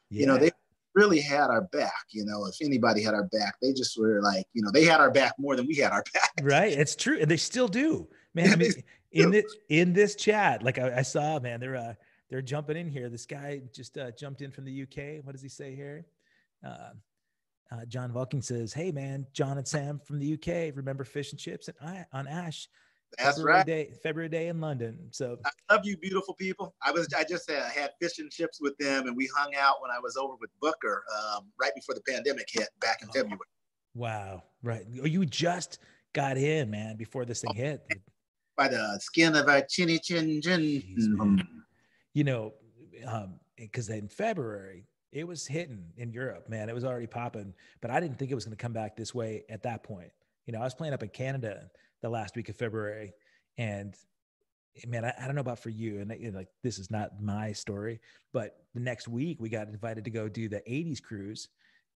Yeah. You know, they really had our back, you know, if anybody had our back, they just were like, you know, they had our back more than we had our back. Right. It's true. And they still do, man. I mean, in this chat, like I saw, man, they're jumping in here. This guy just jumped in from the UK. What does he say here? John Vulcan says, hey man, John and Sam from the UK, remember Fish and Chips and I on Ash. That's February, right. February day in London. So I love you, beautiful people. I had fish and chips with them, and we hung out when I was over with Booker right before the pandemic hit back in February. Wow, right. You just got in, man, before this thing hit. By the skin of our chinny chin chin. Jeez, you know, because in February, it was hitting in Europe, man. It was already popping, but I didn't think it was going to come back this way at that point. You know, I was playing up in Canada the last week of February. And man, I don't know about for you. And you know, like, this is not my story, but the next week we got invited to go do the 80s cruise.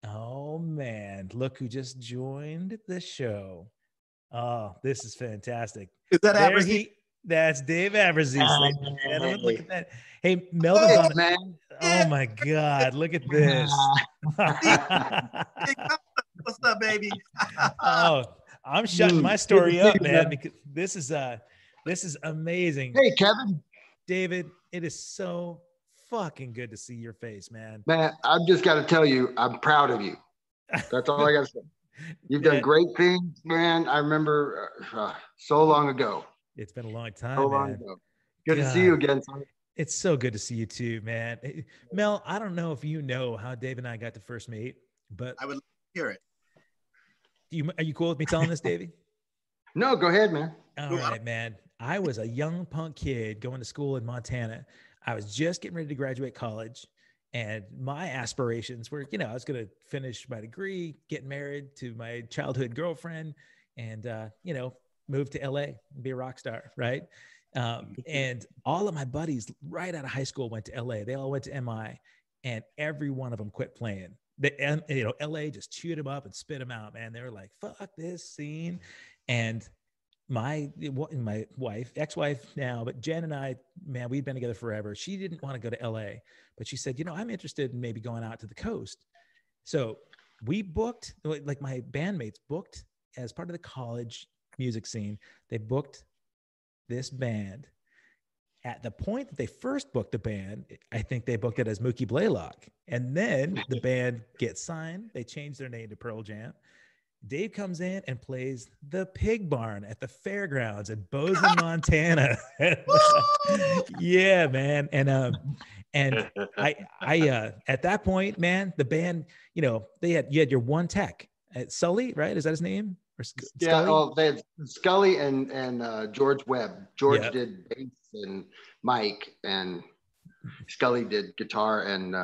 Oh man, look who just joined the show. Oh, this is fantastic. Is that Abbruzzese? That's Dave Abbruzzese. Oh, look at that. Hey, Melvin's on it, man. Oh my God, look at this. What's up, baby? Oh, I'm shutting my story up, man, because this is amazing. Hey, Kevin. David, it is so fucking good to see your face, man. Man, I've just got to tell you, I'm proud of you. That's all I got to say. You've done great things, man. I remember so long ago. It's been a long time, so long ago. Good to see you again, son. It's so good to see you too, man. Mel, I don't know if you know how Dave and I got to first meet, but I would love to hear it. Are you cool with me telling this, Davey? No, go ahead, man. All right, man. I was a young punk kid going to school in Montana. I was just getting ready to graduate college. And my aspirations were, you know, I was going to finish my degree, get married to my childhood girlfriend, and, you know, move to LA and be a rock star, right? And all of my buddies right out of high school went to LA. They all went to MI, and every one of them quit playing. And, you know, LA just chewed them up and spit them out, man. They were like, fuck this scene. And my wife, ex-wife now, but Jen and I, man, we'd been together forever. She didn't want to go to LA, but she said, you know, I'm interested in maybe going out to the coast. So we booked, like my bandmates booked as part of the college music scene, they booked this band. At the point that they first booked the band, I think they booked it as Mookie Blaylock. And then the band gets signed. They changed their name to Pearl Jam. Dave comes in and plays the pig barn at the fairgrounds at Bozeman, Montana. Yeah, man. And I at that point, man, the band, you know, you had your one tech at Sully, right? Is that his name? Or Scully? Yeah, well, they had Scully and George Webb. George did bass and Mike, and Scully did guitar and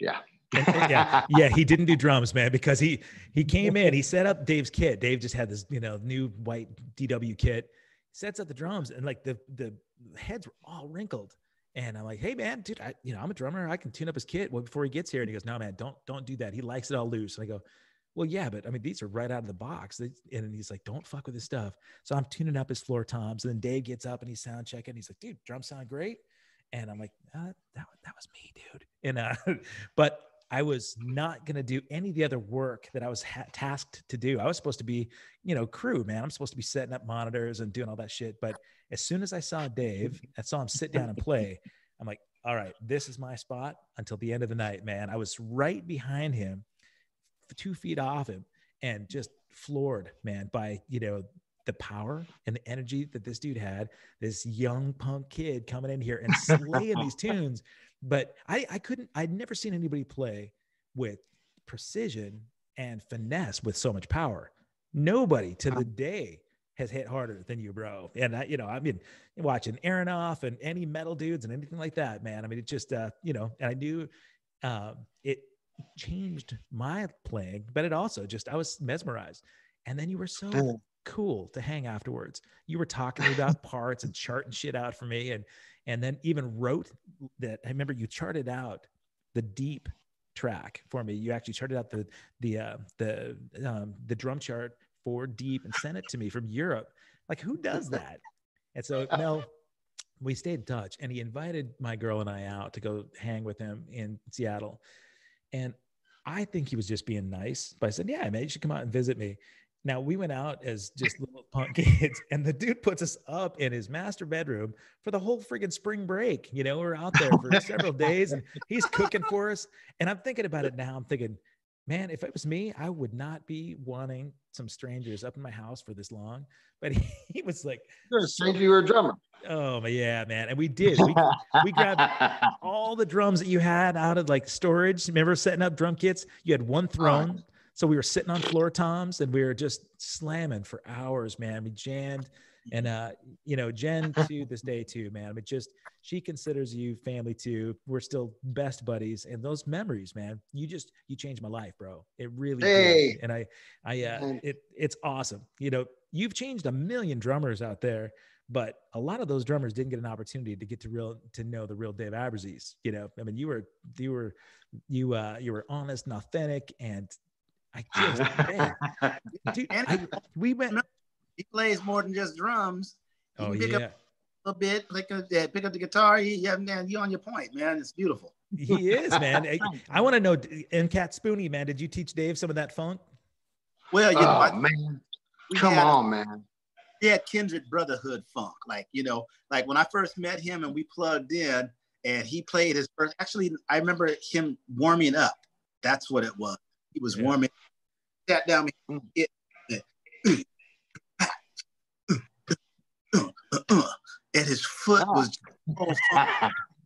yeah. Yeah, he didn't do drums, man, because he came in, he set up Dave's kit. Dave just had this, you know, new white DW kit. Sets up the drums, and like the heads were all wrinkled. And I'm like, hey man, dude, I'm a drummer. I can tune up his kit before he gets here. And he goes, no man, don't do that. He likes it all loose. And I go, well, yeah, but I mean, these are right out of the box. And he's like, don't fuck with this stuff. So I'm tuning up his floor toms. And then Dave gets up and he's sound checking. He's like, dude, drums sound great. And I'm like, that was me, dude. And but I was not going to do any of the other work that I was tasked to do. I was supposed to be, you know, crew, man. I'm supposed to be setting up monitors and doing all that shit. But as soon as I saw Dave, I saw him sit down and play. I'm like, all right, this is my spot until the end of the night, man. I was right behind him, 2 feet off him, and just floored, man, by, you know, the power and the energy that this dude had, this young punk kid coming in here and slaying these tunes. But I'd never seen anybody play with precision and finesse with so much power. Nobody to the day has hit harder than you, bro. And I mean, watching Aronoff and any metal dudes and anything like that, man. I mean, it just, and I knew it changed my playing, but it also just, I was mesmerized. And then you were so cool to hang afterwards. You were talking about parts and charting shit out for me. And then even wrote that. I remember you charted out the deep track for me. You actually charted out the drum chart for deep and sent it to me from Europe. Like, who does that? And so Mel, we stayed in touch, and he invited my girl and I out to go hang with him in Seattle. And I think he was just being nice, but I said, yeah, man, you should come out and visit me. Now, we went out as just little punk kids, and the dude puts us up in his master bedroom for the whole friggin' spring break. You know, we're out there for several days, and he's cooking for us. And I'm thinking about it now. I'm thinking, man, if it was me, I would not be wanting some strangers up in my house for this long. But he was like, you're a stranger, you were a drummer. Oh, yeah, man. And we did. We grabbed all the drums that you had out of like storage. Remember setting up drum kits? You had one throne. So we were sitting on floor toms, and we were just slamming for hours, man. We jammed, and Jen to this day too, man. I mean, just, she considers you family too. We're still best buddies, and those memories, man. You changed my life, bro. It really did. And it's awesome. You know, you've changed a million drummers out there, but a lot of those drummers didn't get an opportunity to get to know the real Dave Abbruzzese. You know, I mean, you were honest and authentic, and I just, dude, we went. He plays more than just drums. He can pick up a little bit, pick up the guitar. Man, you're on your point, man. It's beautiful. He is, man. I want to know. And Cat Spoonie, man, did you teach Dave some of that funk? Well, man, come on, man. Yeah, kindred brotherhood funk. Like, you know, like when I first met him and we plugged in, and he played his first. Actually, I remember him warming up. That's what it was. He was warming. Sat down. And his foot was.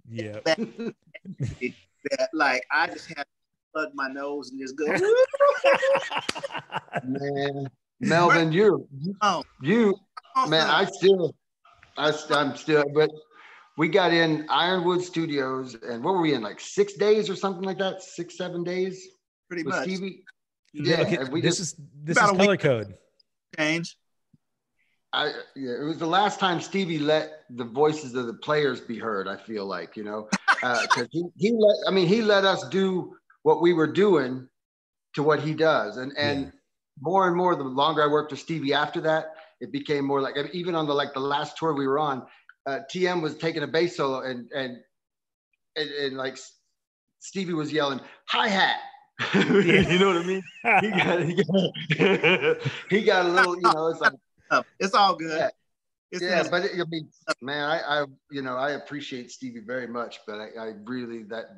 Yeah. That, like, I just had to plug my nose and just go. Man, Melvin, man, I'm still, but we got in Ironwood Studios, and what were we in, like 6 days or something like that? 6, 7 days. Pretty much. Stevie, this is color code change. It was the last time Stevie let the voices of the players be heard. I feel like, you know, because he let us do what we were doing to what he does, and more and more. The longer I worked with Stevie after that, it became more like, even on the last tour we were on, TM was taking a bass solo and like Stevie was yelling hi-hat. You know what I mean? He got a little, you know, it's like, it's all good. Yeah, I appreciate Stevie very much, but I really, that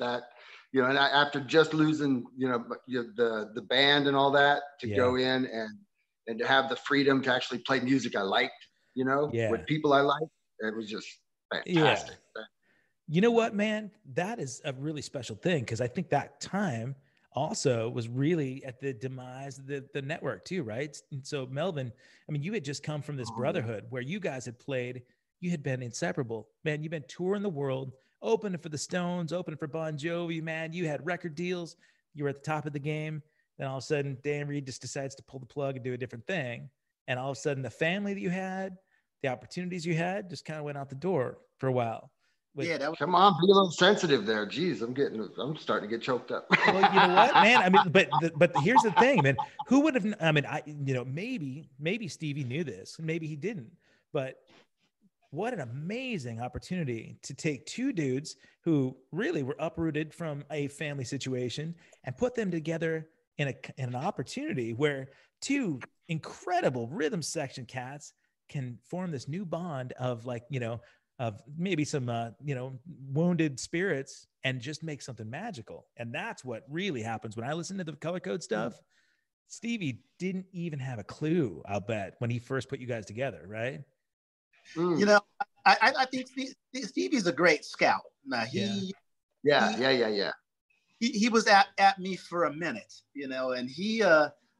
you know, and I, after just losing, you know, the band and all that, to go in and to have the freedom to actually play music I liked, you know, with people I liked, it was just fantastic. Yeah. You know what, man, that is a really special thing, because I think that time also was really at the demise of the network too, right? And so Melvin, I mean, you had just come from this brotherhood where you guys had played, you had been inseparable, man. You've been touring the world, opening for the Stones, opening for Bon Jovi, man. You had record deals. You were at the top of the game. Then all of a sudden, Dan Reed just decides to pull the plug and do a different thing. And all of a sudden, the family that you had, the opportunities you had, just kind of went out the door for a while. Yeah, that was, come on, be a little sensitive there. Jeez, I'm starting to get choked up. Well, you know what, man? I mean, but here's the thing, man. Who would have? I mean, you know, maybe Stevie knew this, maybe he didn't. But what an amazing opportunity to take two dudes who really were uprooted from a family situation and put them together in an opportunity where two incredible rhythm section cats can form this new bond of, like, you know, of maybe some, you know, wounded spirits, and just make something magical. And that's what really happens. When I listen to the Color Code stuff, Stevie didn't even have a clue, I'll bet, when he first put you guys together, right? You know, I think Stevie's a great scout. Now, He was at me for a minute, you know, and he,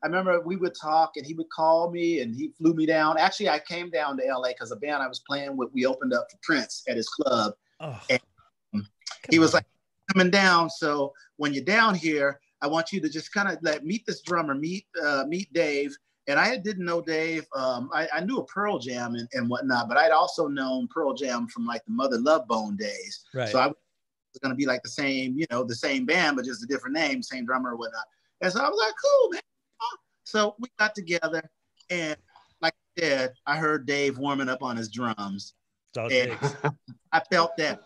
I remember we would talk and he would call me and he flew me down. Actually, I came down to LA because the band I was playing with, we opened up for Prince at his club. Oh, and he was like, coming down. So when you're down here, I want you to just kind of like meet this drummer, meet Dave. And I didn't know Dave. I knew a Pearl Jam and whatnot, but I'd also known Pearl Jam from like the Mother Love Bone days. Right. So I was going to be like the same, you know, the same band, but just a different name, same drummer or whatnot. And so I was like, cool, man. So we got together, and like I said, I heard Dave warming up on his drums. And I felt that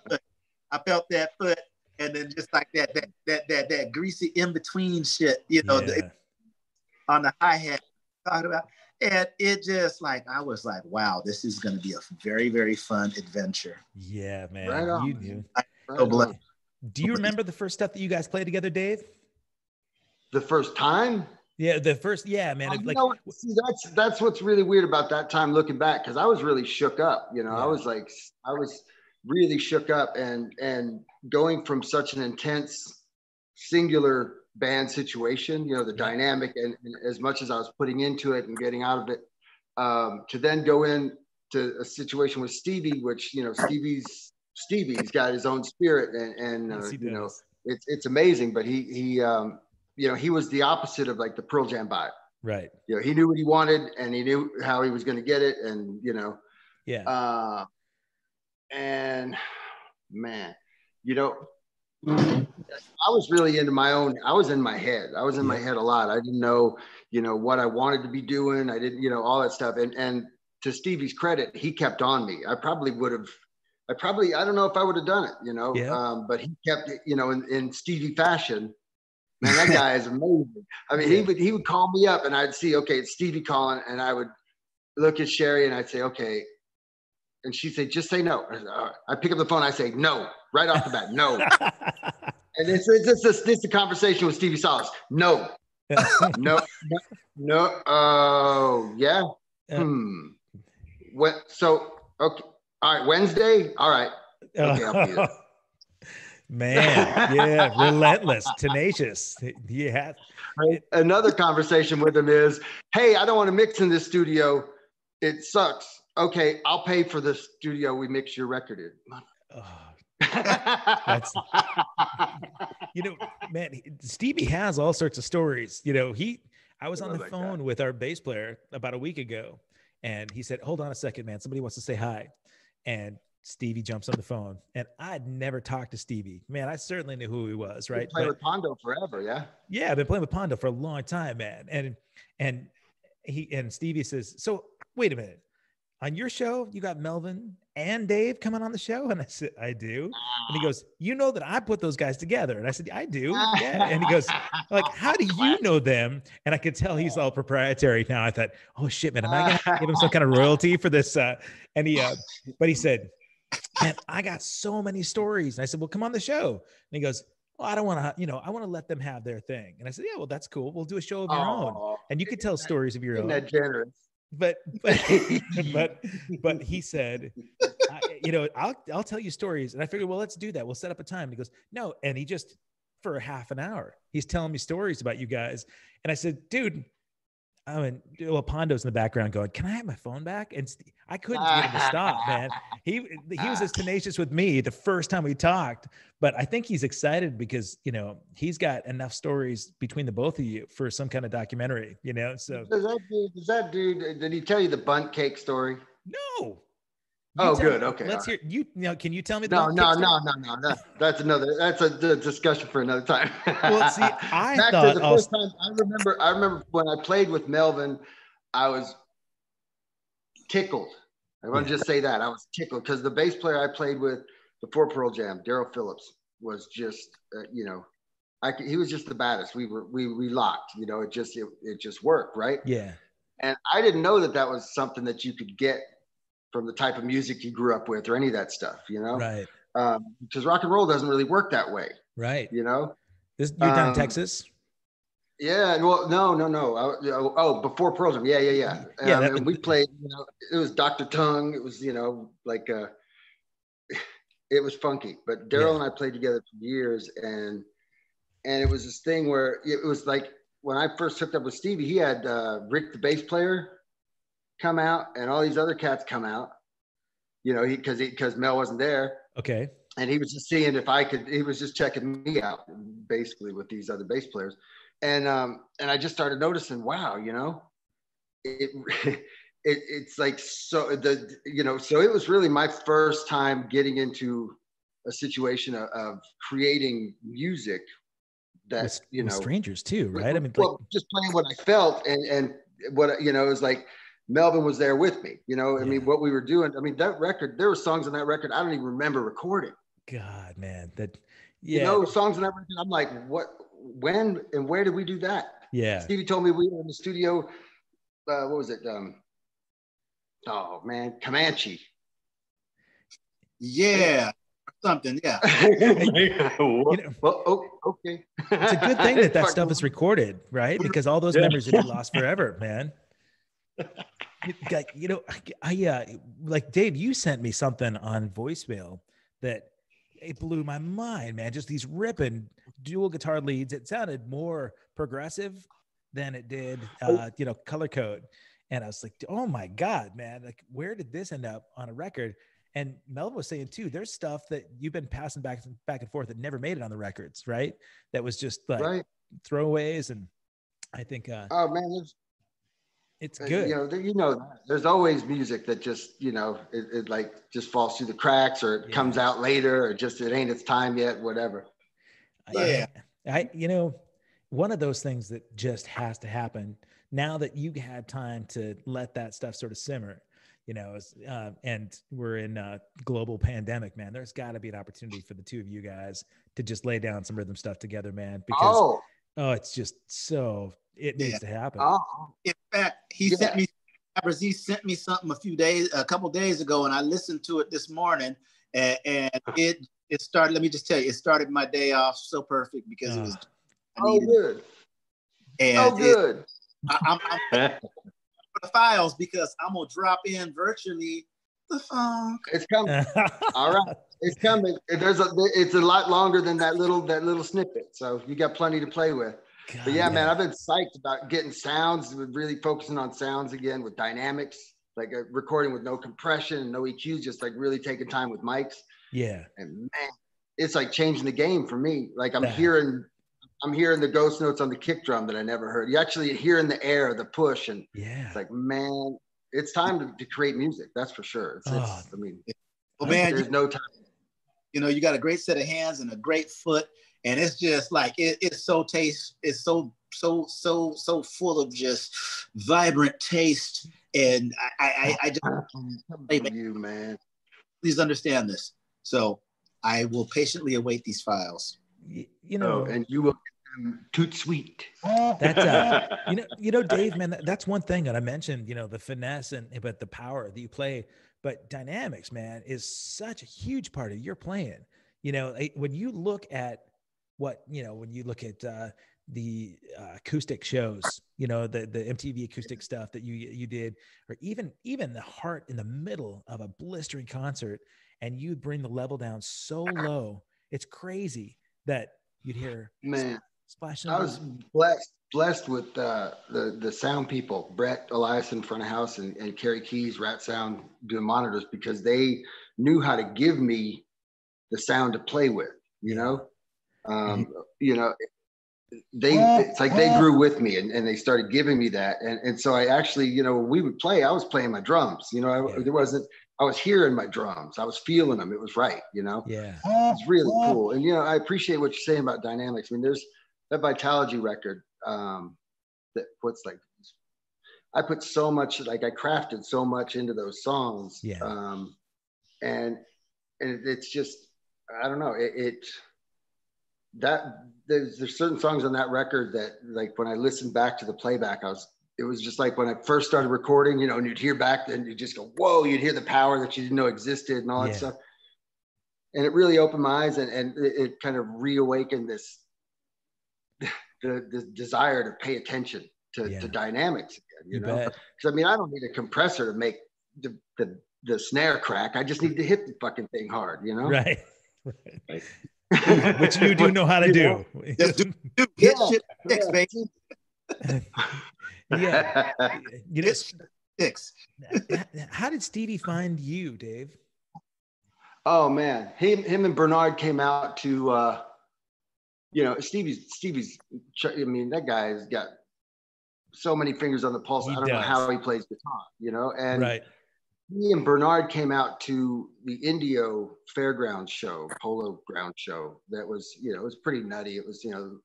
foot, and then just like that greasy in between shit, you know, on the hi hat talking about, and it just like I was like, wow, this is going to be a very, very fun adventure. Yeah, man, right on. You do. Right. Do you remember the first stuff that you guys played together, Dave? The first time. Yeah, the first, yeah, man. Like, you know, see, that's what's really weird about that time looking back, because I was really shook up, you know. Yeah. I was really shook up, and going from such an intense, singular band situation, you know, the dynamic and as much as I was putting into it and getting out of it, to then go into a situation with Stevie, which, you know, Stevie's got his own spirit, and yes, you know, it's amazing, but he you know, he was the opposite of like the Pearl Jam vibe. Right. You know, he knew what he wanted and he knew how he was going to get it. And, you know, and man, you know, I was really into my own, I was in my head. I was in my head a lot. I didn't know, you know, what I wanted to be doing. I didn't, you know, all that stuff. And to Stevie's credit, he kept on me. I probably I don't know if I would have done it, you know, but he kept, you know, in Stevie fashion. Man, that guy is amazing. I mean, he would call me up and I'd see, okay, it's Stevie calling. And I would look at Sherry and I'd say, okay. And she'd say, just say no. I pick up the phone. I say, no, right off the bat, no. And it's a conversation with Stevie Solis. No, no. Oh, yeah. What? So, okay. All right. Wednesday. All right. Okay, I'll be there. Man, yeah, relentless, tenacious. Yeah. Another conversation with him is, hey, I don't want to mix in this studio. It sucks. Okay, I'll pay for the studio we mix your record in. Oh, that's, you know, man, Stevie has all sorts of stories. You know, I was on the phone with our bass player about a week ago, and he said, hold on a second, man, somebody wants to say hi. And Stevie jumps on the phone, and I'd never talked to Stevie. Man, I certainly knew who he was, right? Playing with Pondo forever, yeah. Yeah, I've been playing with Pondo for a long time, man. And Stevie says, "So wait a minute, on your show, you got Melvin and Dave coming on the show?" And I said, "I do." And he goes, "You know that I put those guys together?" And I said, "I do." Yeah. And he goes, "Like, how do you know them?" And I could tell he's all proprietary now. I thought, "Oh shit, man, am I gonna give him some kind of royalty for this?" And he said, "Man, I got so many stories." And I said, "Well, come on the show." And he goes, well, I don't want to, you know, I want to let them have their thing. And I said, yeah, well, that's cool. We'll do a show of your own. And you could tell stories of your own. Isn't that generous? But he said, you know, I'll tell you stories. And I figured, well, let's do that. We'll set up a time. And he goes, no. And he just, for half an hour, he's telling me stories about you guys. And I said, dude, I mean, well, Pondo's in the background going, can I have my phone back? And I couldn't get him to stop, man. He was as tenacious with me the first time we talked, but I think he's excited because, you know, he's got enough stories between the both of you for some kind of documentary, you know? So does that dude, did he tell you the bunt cake story? No. Oh, good. Okay. Let's hear you. Now, can you tell me? No. That's a discussion for another time. Well, see, I thought I remember when I played with Melvin, I was tickled. I want to just say that I was tickled because the bass player I played with before Pearl Jam, Daryl Phillips, was just, you know, he was just the baddest. We locked, you know, it just worked. Right. Yeah. And I didn't know that was something that you could get from the type of music you grew up with or any of that stuff, you know? Right. Because rock and roll doesn't really work that way. Right. You know? You're down in Texas? Yeah. Well, no. Before Pearl Jam. Yeah. Yeah. And we played, you know, it was Dr. Tongue. It was, you know, like, it was funky. But Daryl and I played together for years. And it was this thing where it was like, when I first hooked up with Stevie, he had Rick, the bass player, come out and all these other cats come out, you know, because Mel wasn't there. Okay. And he was just seeing if I could, he was just checking me out basically with these other bass players. And I just started noticing, wow, you know, it's like, so the, you know, so it was really my first time getting into a situation of creating music that, with, you know, strangers too. Right. Just playing what I felt and what, you know, it was like, Melvin was there with me, you know, I mean, what we were doing. I mean, that record, there were songs on that record I don't even remember recording. God, man, you know, songs on that record, I'm like, what, when, and where did we do that? Yeah. Stevie told me we were in the studio, what was it? Comanche. Yeah. Something, yeah. Okay. It's a good thing that stuff is recorded, right? Because all those memories would be lost forever, man. You know, I like Dave, you sent me something on voicemail that it blew my mind, man. Just these ripping dual guitar leads. It sounded more progressive than it did, you know, color code. And I was like, oh my God, man, like where did this end up on a record? And Melvin was saying too, there's stuff that you've been passing back and forth that never made it on the records, right? That was just like throwaways. And I think, oh man, it's good. You know, there's always music that just, you know, it like just falls through the cracks or it comes out later or just, it ain't its time yet, whatever. Yeah. You know, one of those things that just has to happen now that you had time to let that stuff sort of simmer, you know, and we're in a global pandemic, man, there's gotta be an opportunity for the two of you guys to just lay down some rhythm stuff together, man, because it's just so, it needs to happen. In fact, he sent me, Abbruzzese sent me something a couple days ago, and I listened to it this morning, and it started, let me just tell you, it started my day off so perfect because it was good. And good. I'm for the files because I'm gonna drop in virtually the funk. It's coming. All right. It's coming. It's a lot longer than that little snippet. So you got plenty to play with. God, but man, I've been psyched about getting sounds, really focusing on sounds again with dynamics, like recording with no compression and no EQs, just like really taking time with mics. Yeah. And man, it's like changing the game for me. Like I'm hearing the ghost notes on the kick drum that I never heard. You actually hear in the air, the push, and it's like, man, it's time to create music. That's for sure. There's no time. You know, you got a great set of hands and a great foot. And it's just like, it's so taste, it's so full of just vibrant taste. And I just, you, man. Please understand this. So I will patiently await these files. You know, and you will get them toot sweet. That's, you know, Dave, man, that's one thing that I mentioned, you know, the finesse but the power that you play, but dynamics, man, is such a huge part of your playing. You know, when you look at what, you know, when you look at the acoustic shows, you know, the MTV acoustic stuff that you did, or even the Heart in the middle of a blistering concert, and you bring the level down so low, it's crazy that you'd hear, man, splashing. I was blessed with the sound people, Brett Eliason, front of house, and Kerry Keys, Rat Sound, doing monitors, because they knew how to give me the sound to play with, you know. You know, it's like they grew with me, and they started giving me that, and so I actually, you know, we would play, I was playing my drums, you know. I was hearing my drums, I was feeling them, it was right, you know. Yeah, it's really cool. And you know, I appreciate what you're saying about dynamics. I mean, there's that Vitalogy record, that what's like, I put so much, like I crafted so much into those songs. Yeah. And it's just, I don't know, there's certain songs on that record that, like, when I listened back to the playback, it was just like when I first started recording, you know, and you'd hear back, and you just go, whoa, you'd hear the power that you didn't know existed and all that stuff. And it really opened my eyes, and it kind of reawakened this, the desire to pay attention to dynamics again, you know? Because I mean, I don't need a compressor to make the snare crack. I just need to hit the fucking thing hard, you know? Right. Right. Which you do know how to do. How did Stevie find you, Dave? Oh man, him and Bernard came out to, you know, Stevie's. I mean, that guy's got so many fingers on the pulse. I don't know how he plays guitar, you know, and. Right. Me and Bernard came out to the Indio Fairgrounds show, Polo Ground show. That was, you know, it was pretty nutty. It was, you know,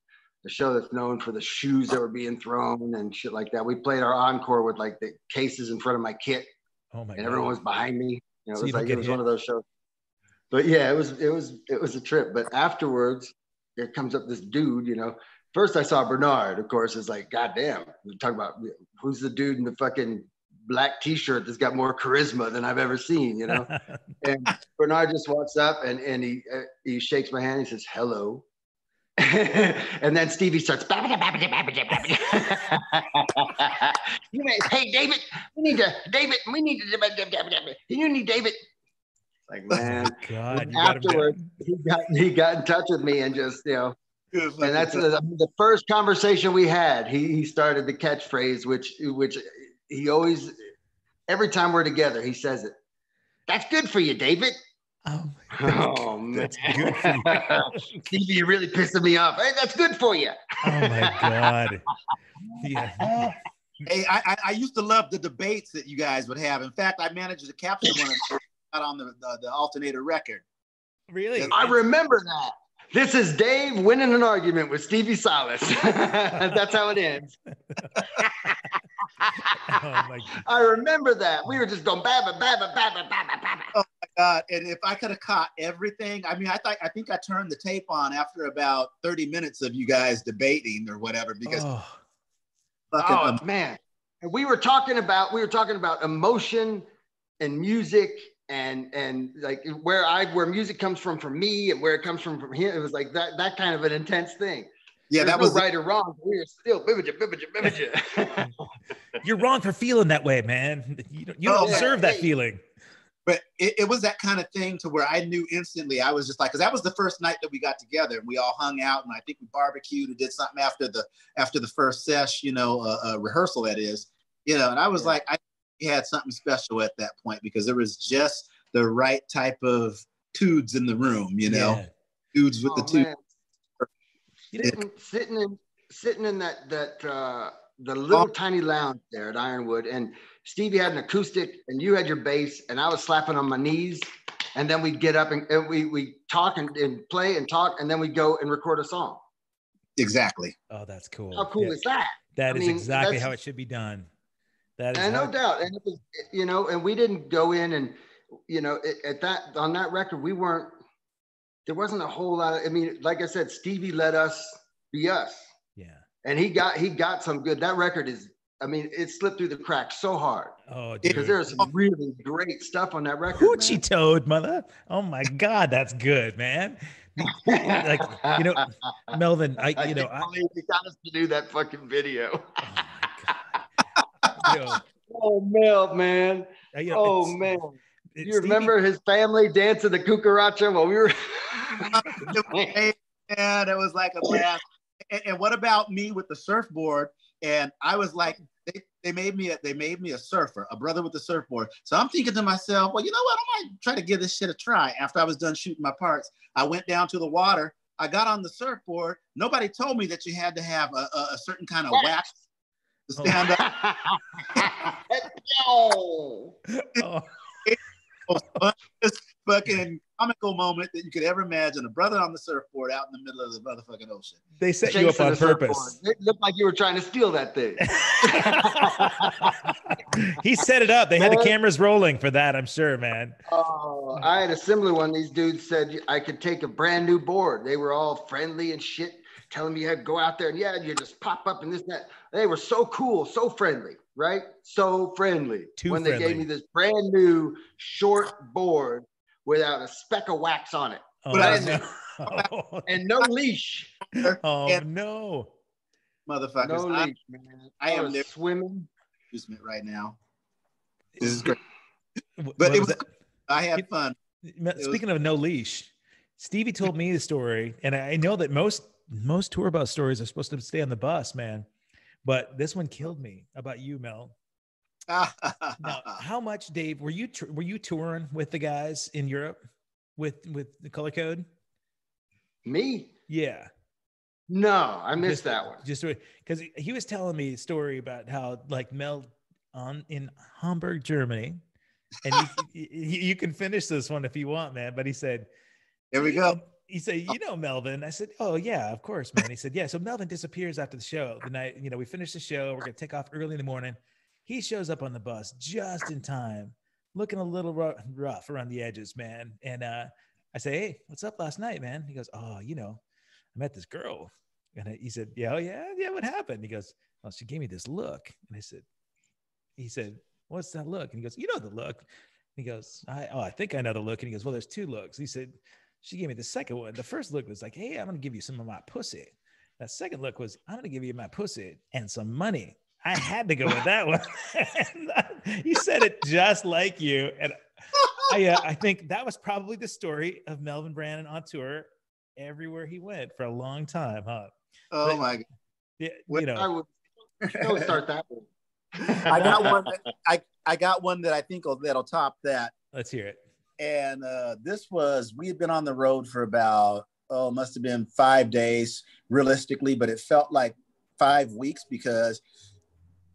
a show that's known for the shoes that were being thrown and shit like that. We played our encore with like the cases in front of my kit. Oh my! And everyone was behind me. You know, so it was like it was one of those shows. But yeah, it was a trip. But afterwards, there comes up this dude, you know. First, I saw Bernard. Of course, it's like, goddamn, we're talking about who's the dude in the fucking black t-shirt that's got more charisma than I've ever seen, you know? And Bernard just walks up and he shakes my hand. He says, hello. And then Stevie starts, hey, David, you need David. Like, man. God, afterwards, he got in touch with me and just, you know, and that's the first conversation we had. He started the catchphrase, which he always, every time we're together, he says it. That's good for you, David. Oh, my God. Oh man. That's good for you. Stevie, you're really pissing me off. Hey, that's good for you. Oh, my God. Yeah. Hey, I used to love the debates that you guys would have. In fact, I managed to capture one of them out on the alternator record. Really? I remember that. This is Dave winning an argument with Stevie Salas. That's how it ends. Oh, I remember that. We were just going babba, babba, babba, babba, babba. Oh my God. And if I could have caught everything, I mean, I think I turned the tape on after about 30 minutes of you guys debating or whatever, because man. And we were talking about emotion and music. And like where music comes from for me and where it comes from him, it was like that kind of an intense thing. Yeah, that was right or wrong. We were still bibbage. You're wrong for feeling that way, man. You don't deserve that feeling. But it was that kind of thing to where I knew instantly. I was just like, because that was the first night that we got together and we all hung out, and I think we barbecued and did something after the first sesh, you know, rehearsal that is, you know. And I was like, he had something special at that point, because there was just the right type of dudes in the room, you know, dudes with the dudes. You didn't, sitting in that the little tiny lounge there at Ironwood, and Stevie had an acoustic, and you had your bass, and I was slapping on my knees, and then we'd get up and we talk and play and talk, and then we'd go and record a song. Exactly. Oh, that's cool. How cool is that? I mean, exactly how it should be done. And no doubt, and it was, you know, and we didn't go in and, you know, on that record, there wasn't a whole lot of, I mean, like I said, Stevie let us be us. Yeah. And he got some good, that record is I mean, it slipped through the cracks so hard. Oh, dude. Because there's some really great stuff on that record. Hoochie Toad, mother. Oh my God, that's good, man. Like, you know, Melvin, I got us to do that fucking video. Oh my God. Oh, Mel, man. You know, oh, man. Do you remember his family dancing the cucaracha while we were? Yeah, that was like a blast. And what about me with the surfboard? And I was like, they made me a surfer, a brother with a surfboard. So I'm thinking to myself, well, you know what? I might try to give this shit a try. After I was done shooting my parts, I went down to the water. I got on the surfboard. Nobody told me that you had to have a certain kind of wax to stand up. Oh. Funniest fucking comical moment that you could ever imagine. A brother on the surfboard out in the middle of the motherfucking ocean. They set you up on purpose. It looked like you were trying to steal that thing. He set it up. They had the cameras rolling for that, I'm sure, man. Oh, I had a similar one. These dudes said I could take a brand new board. They were all friendly and shit, telling me you had to go out there and you just pop up and this and that. They were so cool, so friendly. Right? So friendly. They gave me this brand new short board without a speck of wax on it. Oh, no. And no leash. Oh, and no. Motherfuckers. No leash, man. I am swimming. Amusement right now. This is great. But it was I had fun. Speaking of no leash, Stevie told me the story, and I know that most tour bus stories are supposed to stay on the bus, man. But this one killed me about you, Mel. Now, how much, Dave, were you touring with the guys in Europe with the Color Code? Me? Yeah. No, I missed that one. Just because he was telling me a story about how, like, Mel in Hamburg, Germany, and you can finish this one if you want, man. But he said, "Here we go." He said, you know, Melvin. I said, oh, yeah, of course, man. He said, yeah. So Melvin disappears after the show. The night, you know, we finish the show. We're going to take off early in the morning. He shows up on the bus just in time, looking a little rough around the edges, man. And I say, hey, what's up last night, man? He goes, oh, you know, I met this girl. And he said, yeah, oh, yeah, yeah, what happened? He goes, well, she gave me this look. And I said, he said, what's that look? And he goes, you know the look. And he goes, I think I know the look. And he goes, well, there's two looks. He said, she gave me the second one. The first look was like, hey, I'm going to give you some of my pussy. That second look was, I'm going to give you my pussy and some money. I had to go with that one. You said it just like you. And I think that was probably the story of Melvin Brannon on tour everywhere he went for a long time, huh? Oh, but, my God. Yeah, you know. Don't start that one. I got one that I think that'll top that. Let's hear it. And this was, we had been on the road for about, must have been 5 days realistically, but it felt like 5 weeks because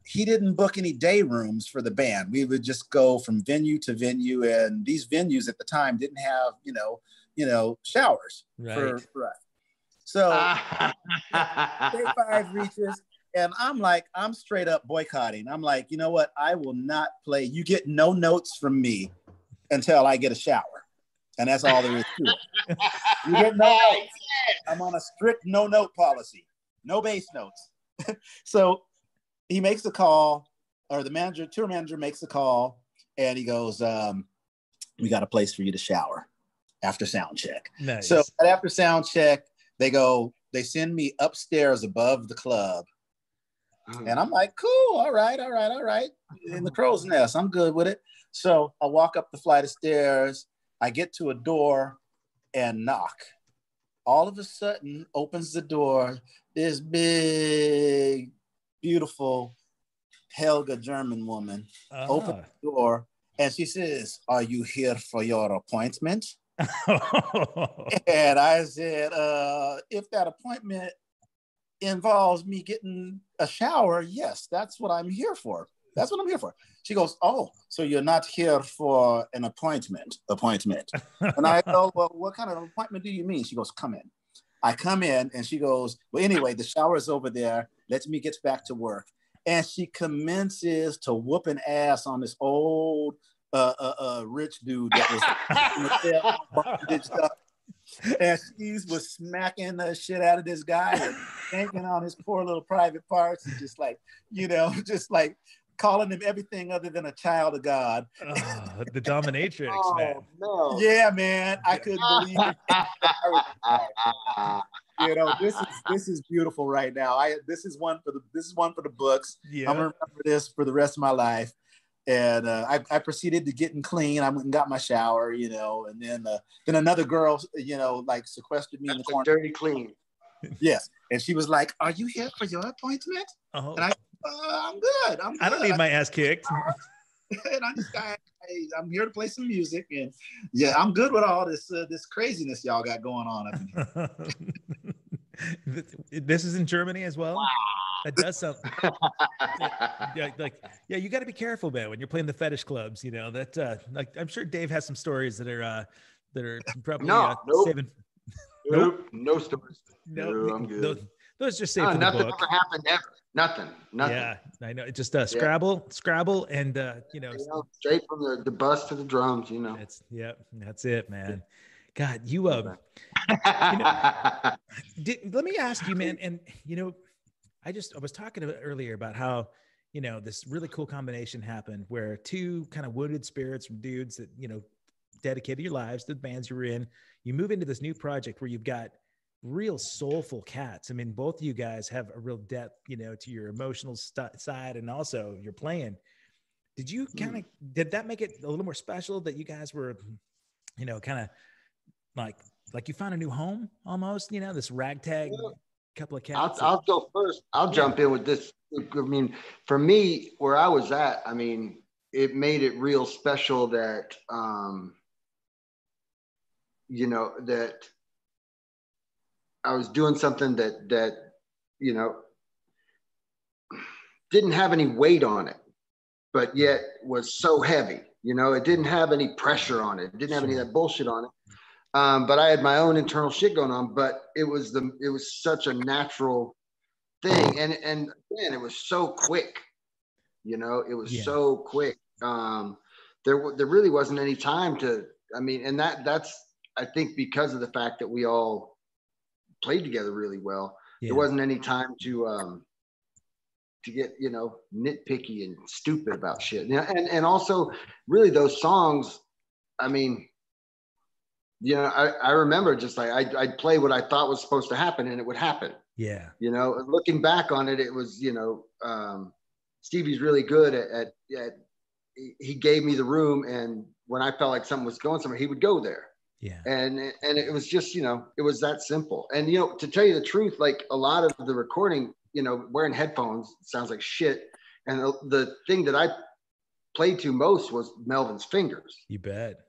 he didn't book any day rooms for the band. We would just go from venue to venue, and these venues at the time didn't have, you know, showers for us. So day five reaches, and I'm straight up boycotting. I'm like, you know what? I will not play. You get no notes from me until I get a shower, and that's all there is to it. You get no notes. I'm on a strict no-note policy, no bass notes. So he makes a call, or tour manager makes a call, and he goes, "We got a place for you to shower after sound check." Nice. So after sound check, they send me upstairs above the club, and I'm like, "Cool, all right." In the crow's nest, I'm good with it. So I walk up the flight of stairs, I get to a door and knock. All of a sudden, opens the door, this big, beautiful Helga German woman opens the door, and she says, "Are you here for your appointment?" And I said, "If that appointment involves me getting a shower, yes, that's what I'm here for. That's what I'm here for." She goes, "Oh, so you're not here for an appointment. And I go, "Well, what kind of appointment do you mean?" She goes, "Come in." I come in, and she goes, "Well, anyway, the shower is over there. Let me get back to work." And she commences to whoop an ass on this old rich dude that was, and she was smacking the shit out of this guy. banking on his poor little private parts and just like, you know, just like calling him everything other than a child of God. Oh, the dominatrix, oh, man. No. Yeah, man. I couldn't believe it. You know, this is beautiful right now. This is one for the books. Yeah. I'm gonna remember this for the rest of my life. And I proceeded to getting clean. I went and got my shower, you know, and then another girl, you know, like sequestered me. That's in the corner. Dirty clean. Yes, and she was like, "Are you here for your appointment?" Uh-huh. And I, "I'm good. I don't need my ass kicked." And I just got, hey, I'm here to play some music, and yeah, I'm good with all this this craziness y'all got going on up in here. This is in Germany as well. Wow. That does something. Yeah, like, yeah, you got to be careful, man, when you're playing the fetish clubs. You know that. Like, I'm sure Dave has some stories that are probably nope. Saving. Nope. No stories. No, I'm good. Those just saved for the book. Nothing ever happened ever. Nothing. Yeah, I know. It just Scrabble, and you know, straight from the bus to the drums. You know. That's it, man. God, you you know, let me ask you, man, and you know, I was talking earlier about how, you know, this really cool combination happened where two kind of wounded spirits from dudes that, you know, dedicated your lives to the bands you were in. You move into this new project where you've got real soulful cats. I mean, both of you guys have a real depth, you know, to your emotional side and also your playing. Did you kind of, did that make it a little more special that you guys were, you know, kind of like you found a new home almost, you know, this ragtag couple of cats? I'll go first. I'll jump in with this. I mean, for me, where I was at, I mean, it made it real special that, you know, that I was doing something that, you know, didn't have any weight on it, but yet was so heavy, you know, it didn't have any pressure on it. It didn't have any of that bullshit on it. But I had my own internal shit going on, but it was such a natural thing. And again, it was so quick, you know, it was so quick. There really wasn't any time to, I mean, and that's, I think because of the fact that we all played together really well, there wasn't any time to get, you know, nitpicky and stupid about shit. You know, and also really those songs, I mean, you know, I remember just like I'd play what I thought was supposed to happen and it would happen. Yeah. You know, and looking back on it, it was, you know, Stevie's really good at he gave me the room, and when I felt like something was going somewhere, he would go there. Yeah. And it was just, you know, it was that simple. And, you know, to tell you the truth, like a lot of the recording, you know, wearing headphones sounds like shit. And the thing that I played to most was Melvin's fingers. You bet.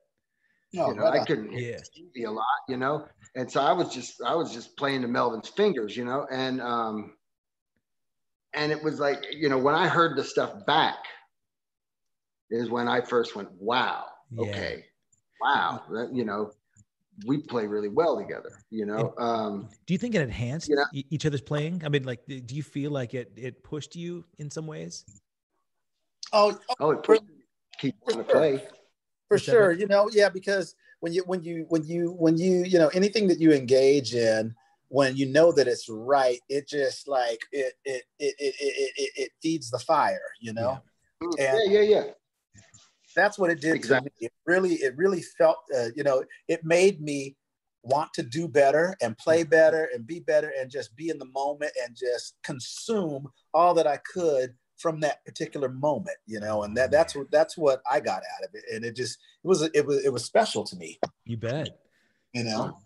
No, you know, I couldn't hear Stevie a lot, you know, and so I was just playing to Melvin's fingers, you know, and it was like, you know, when I heard the stuff back is when I first went, wow, okay, wow, you know, we play really well together, you know. And do you think it enhanced each other's playing? I mean, like, do you feel like it pushed you in some ways? Oh, it pushed me to keep wanting to play. For sure, you know, yeah, because when you you know, anything that you engage in, when you know that it's right, it just like it feeds the fire, you know. Yeah, and yeah. That's what it did exactly. To me. It really felt, you know, it made me want to do better and play better and be better and just be in the moment and just consume all that I could from that particular moment, you know, and that's what I got out of it, and it just it was special to me. You bet. You know.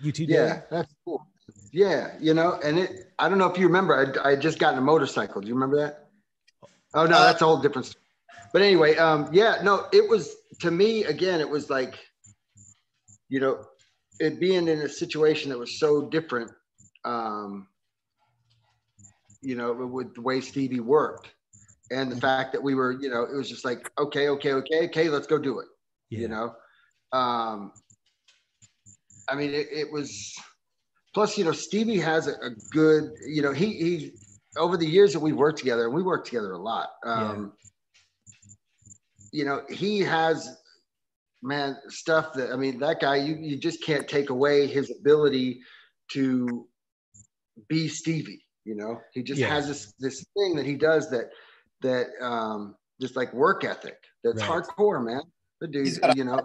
You too. Yeah, that's cool. Yeah, you know, and it. I don't know if you remember. I just got in a motorcycle. Do you remember that? Oh no, that's a whole different story. But anyway, yeah, no, it was to me again. It was like, you know, it being in a situation that was so different. You know, with the way Stevie worked and the fact that we were, you know, it was just like, okay, let's go do it. Yeah. You know? I mean, it was, plus, you know, Stevie has a good, you know, he over the years that we've worked together, and we worked together a lot. You know, he has, man, stuff that, I mean, that guy, you just can't take away his ability to be Stevie, you know. He just has this thing that he does that just like work ethic that's hardcore, man. The dude, you know,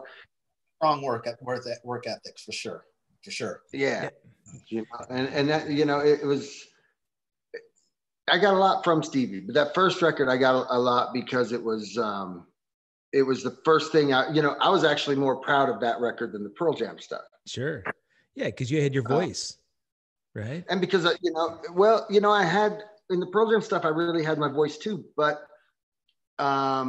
strong work ethic for sure, for sure. Yeah, you know, and that, you know, it was. I got a lot from Stevie, but that first record I got a lot because it was the first thing I, you know, I was actually more proud of that record than the Pearl Jam stuff. Sure. Yeah. Cause you had your voice, right? And because you know, well, you know, I had in the Pearl Jam stuff, I really had my voice too, but, I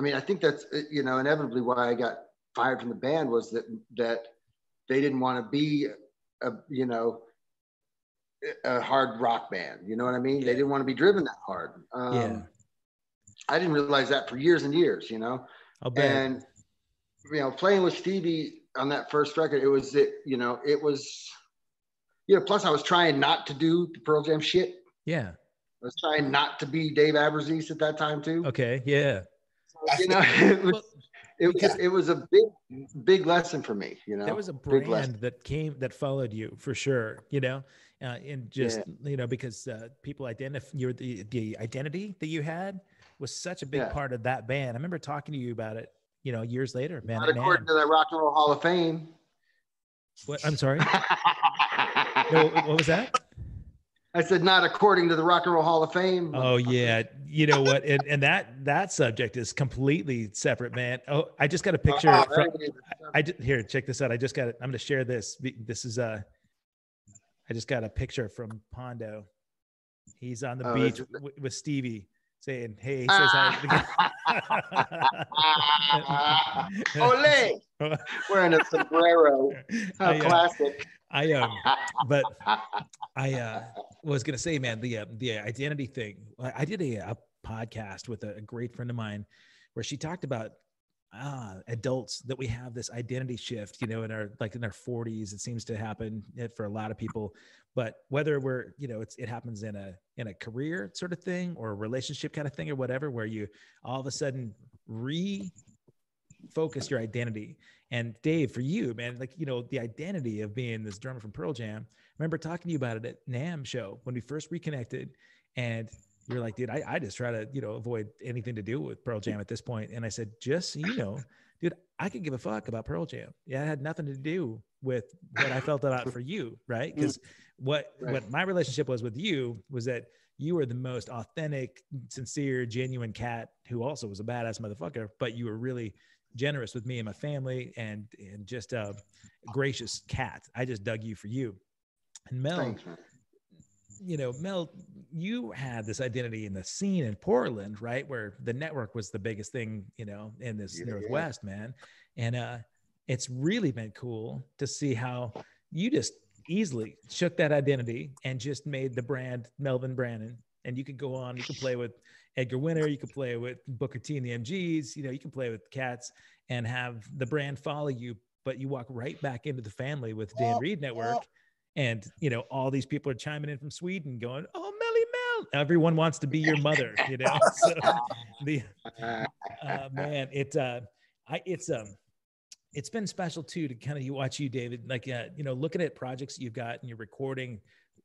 mean, I think that's, you know, inevitably why I got fired from the band was that they didn't want to be a, you know, a hard rock band, you know what I mean? Yeah. They didn't want to be driven that hard. I didn't realize that for years and years, you know. I'll bet. And you know, playing with Stevie on that first record, it was, plus I was trying not to do the Pearl Jam shit. Yeah. I was trying not to be Dave Abbruzzese at that time too. Okay. Yeah. So, you know, it was a big lesson for me, you know. That was a brand that followed you for sure, you know. And just, you know, because people identify your, the identity that you had was such a big part of that band. I remember talking to you about it, you know, years later, man. Not according to the Rock and Roll Hall of Fame. What? I'm sorry. No, what was that? I said, not according to the Rock and Roll Hall of Fame. Oh yeah. You know what? And that subject is completely separate, man. Oh, I just got a picture. Here, check this out. I just got it. I'm going to share this. This is I just got a picture from Pondo. He's on the beach with Stevie saying, hey, he says hi. Ole! Wearing a sombrero. How classic. But I was going to say, man, the identity thing. I did a podcast with a great friend of mine where she talked about adults that we have this identity shift, you know, in our 40s. It seems to happen for a lot of people, but whether we're, you know, it happens in a career sort of thing or a relationship kind of thing or whatever, where you all of a sudden refocus your identity. And Dave, for you, man, like, you know, the identity of being this drummer from Pearl Jam, I remember talking to you about it at NAMM show when we first reconnected, and you're like, dude, I just try to, you know, avoid anything to do with Pearl Jam at this point. And I said, just so you know, dude, I could give a fuck about Pearl Jam. Yeah, it had nothing to do with what I felt about for you, right? Because what my relationship was with you was that you were the most authentic, sincere, genuine cat who also was a badass motherfucker, but you were really generous with me and my family and just a gracious cat. I just dug you for you. And Mel... You know, Mel, you had this identity in the scene in Portland, right? Where the network was the biggest thing, you know, in this Northwest, man. And it's really been cool to see how you just easily shook that identity and just made the brand Melvin Brannon. And you could go on, you could play with Edgar Winter, you could play with Booker T and the MGs, you know, you can play with cats and have the brand follow you, but you walk right back into the family with Dan Reed Network. And, you know, all these people are chiming in from Sweden going, oh, Melly Mel. Everyone wants to be your mother, you know? So man, it's been special too, to kind of watch you, David, like, you know, looking at projects you've got and you're recording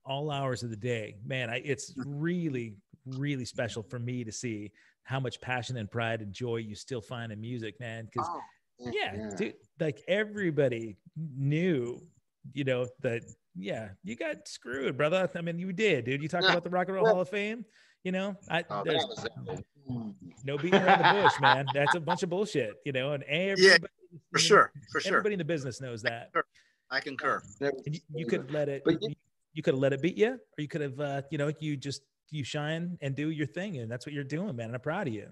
all hours of the day, man, it's really, really special for me to see how much passion and pride and joy you still find in music, man. Cause dude, like everybody knew, you know, that, yeah, you got screwed, brother. I mean, you did, dude. You talked about the Rock and Roll Hall of Fame. You know, no beating around the bush, man. That's a bunch of bullshit, you know. And everybody, for sure, for sure, everybody in the business knows that. I concur. You could let it, you could have let it beat you, or you could have, you know, you shine and do your thing, and that's what you're doing, man. And I'm proud of you.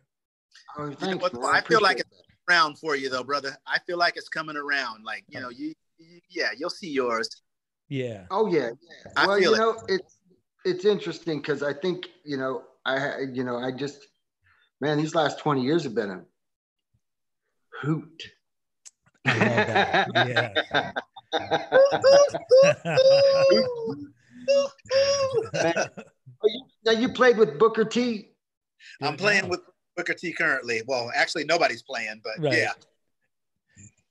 Oh, thanks, you know what, I feel like it's around for you, though, brother. I feel like it's coming around. Like, you know, you'll see yours. Yeah. Oh yeah. I feel it. Know, it's interesting because I think, you know, I just, man, these last 20 years have been a hoot. I love that. Yeah. Now you played with Booker T. I'm playing with Booker T currently. Well, actually, nobody's playing, but yeah.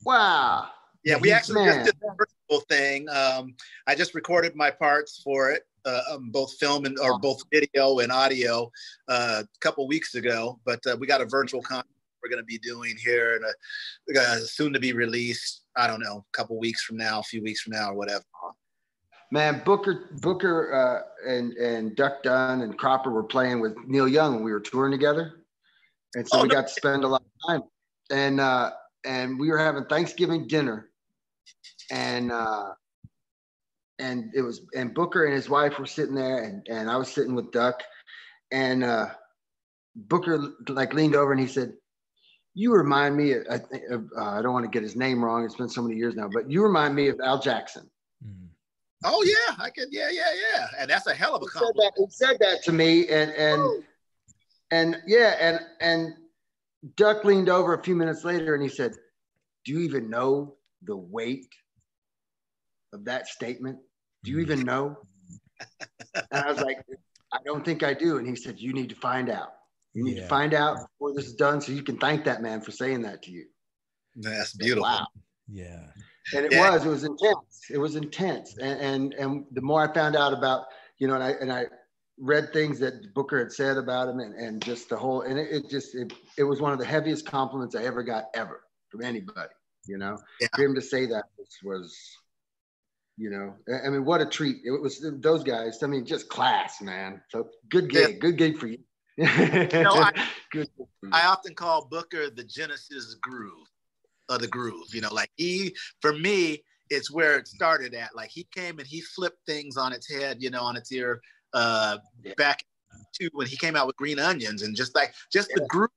Wow. Yeah, we actually just did the virtual thing. I just recorded my parts for it, both film and or both video and audio, a couple weeks ago. But we got a virtual concert we're going to be doing here, and soon to be released. I don't know, a couple weeks from now, a few weeks from now, or whatever. Man, Booker, and Duck Dunn and Cropper were playing with Neil Young when we were touring together, and so we got to spend a lot of time. And we were having Thanksgiving dinner, and it was, and Booker and his wife were sitting there, and I was sitting with Duck, and Booker like leaned over and he said, "You remind me of I don't want to get his name wrong. It's been so many years now, but you remind me of Al Jackson." Mm-hmm. Oh yeah, I could. Yeah. And that's a hell of a compliment. He said that to me, and Duck leaned over a few minutes later and he said, "Do you even know the weight of that statement? Do you even know?" And I was like, "I don't think I do." And he said, "You need to find out. You need to find out before this is done so you can thank that man for saying that to you." That's beautiful. Wow. Yeah. And it was intense. It was intense. And the more I found out about, you know, and I read things that Booker had said about him, and just the whole, and it was one of the heaviest compliments I ever got from anybody, you know. Yeah. For him to say that was, you know, I mean, what a treat. It was those guys. I mean, just class, man. So good gig, good gig for you. You know, I often call Booker the Genesis groove of the groove, you know, like for me, it's where it started at. Like he came and he flipped things on its head, you know, on its ear. Back to when he came out with Green Onions, and just the groove,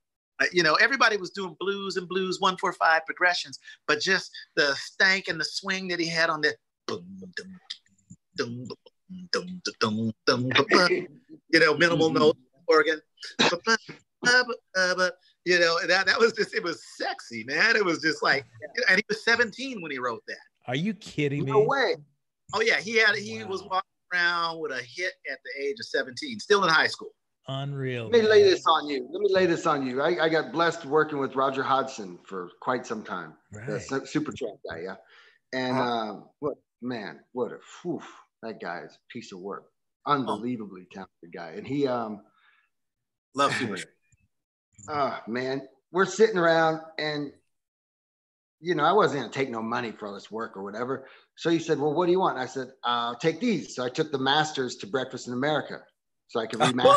you know, everybody was doing blues and blues 1-4-5 progressions, but just the stank and the swing that he had on that, you know, minimal note organ, you know, that was just, it was sexy, man. It was just like, and he was 17 when he wrote that. Are you kidding me? No way. Oh yeah, he was walking around with a hit at the age of 17, still in high school. Unreal. Let me lay this on you. I got blessed working with Roger Hodgson for quite some time. Right. The super track guy, yeah. And that guy is a piece of work. Unbelievably talented guy. And he loves super track. Man, we're sitting around, and you know, I wasn't going to take no money for all this work or whatever. So he said, "Well, what do you want?" And I said, "I'll take these." So I took the masters to Breakfast in America so I could remaster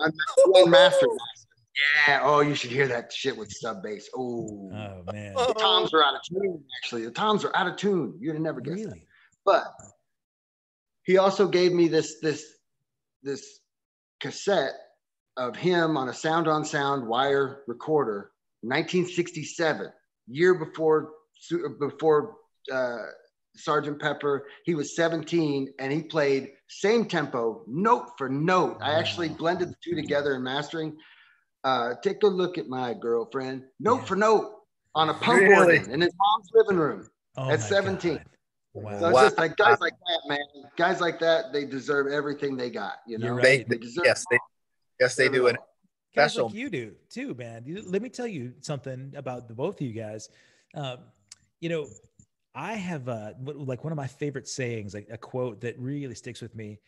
it. Yeah. Oh, you should hear that shit with sub bass. Oh, man. The toms are out of tune, actually. The toms are out of tune. You'd have never guessed that. But he also gave me this cassette of him on a Sound on Sound wire recorder, 1967. Year before Sgt. Pepper. He was 17, and he played same tempo, note for note. I actually blended the two together in mastering. Take a look at my girlfriend, note for note, on a punk organ in his mom's living room at 17. Wow. So it's just like guys like that, man. Guys like that, they deserve everything they got. You know, right. They deserve. Yes, they do. And guys like you do too, man. Let me tell you something about the both of you guys. You know, I have like one of my favorite sayings, like a quote that really sticks with me.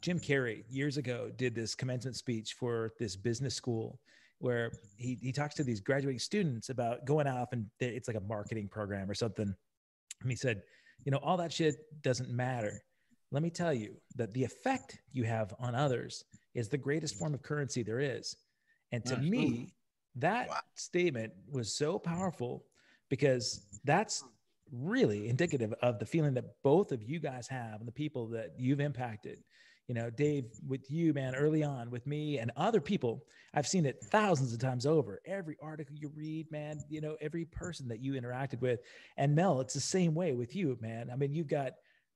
Jim Carrey years ago did this commencement speech for this business school where he talks to these graduating students about going off, and it's like a marketing program or something. And he said, you know, all that shit doesn't matter. Let me tell you that the effect you have on others is the greatest form of currency there is. And to me, that statement was so powerful, because that's really indicative of the feeling that both of you guys have and the people that you've impacted. You know, Dave, with you, man, early on with me and other people, I've seen it thousands of times over. Every article you read, man, you know, every person that you interacted with. And Mel, it's the same way with you, man. I mean, you've got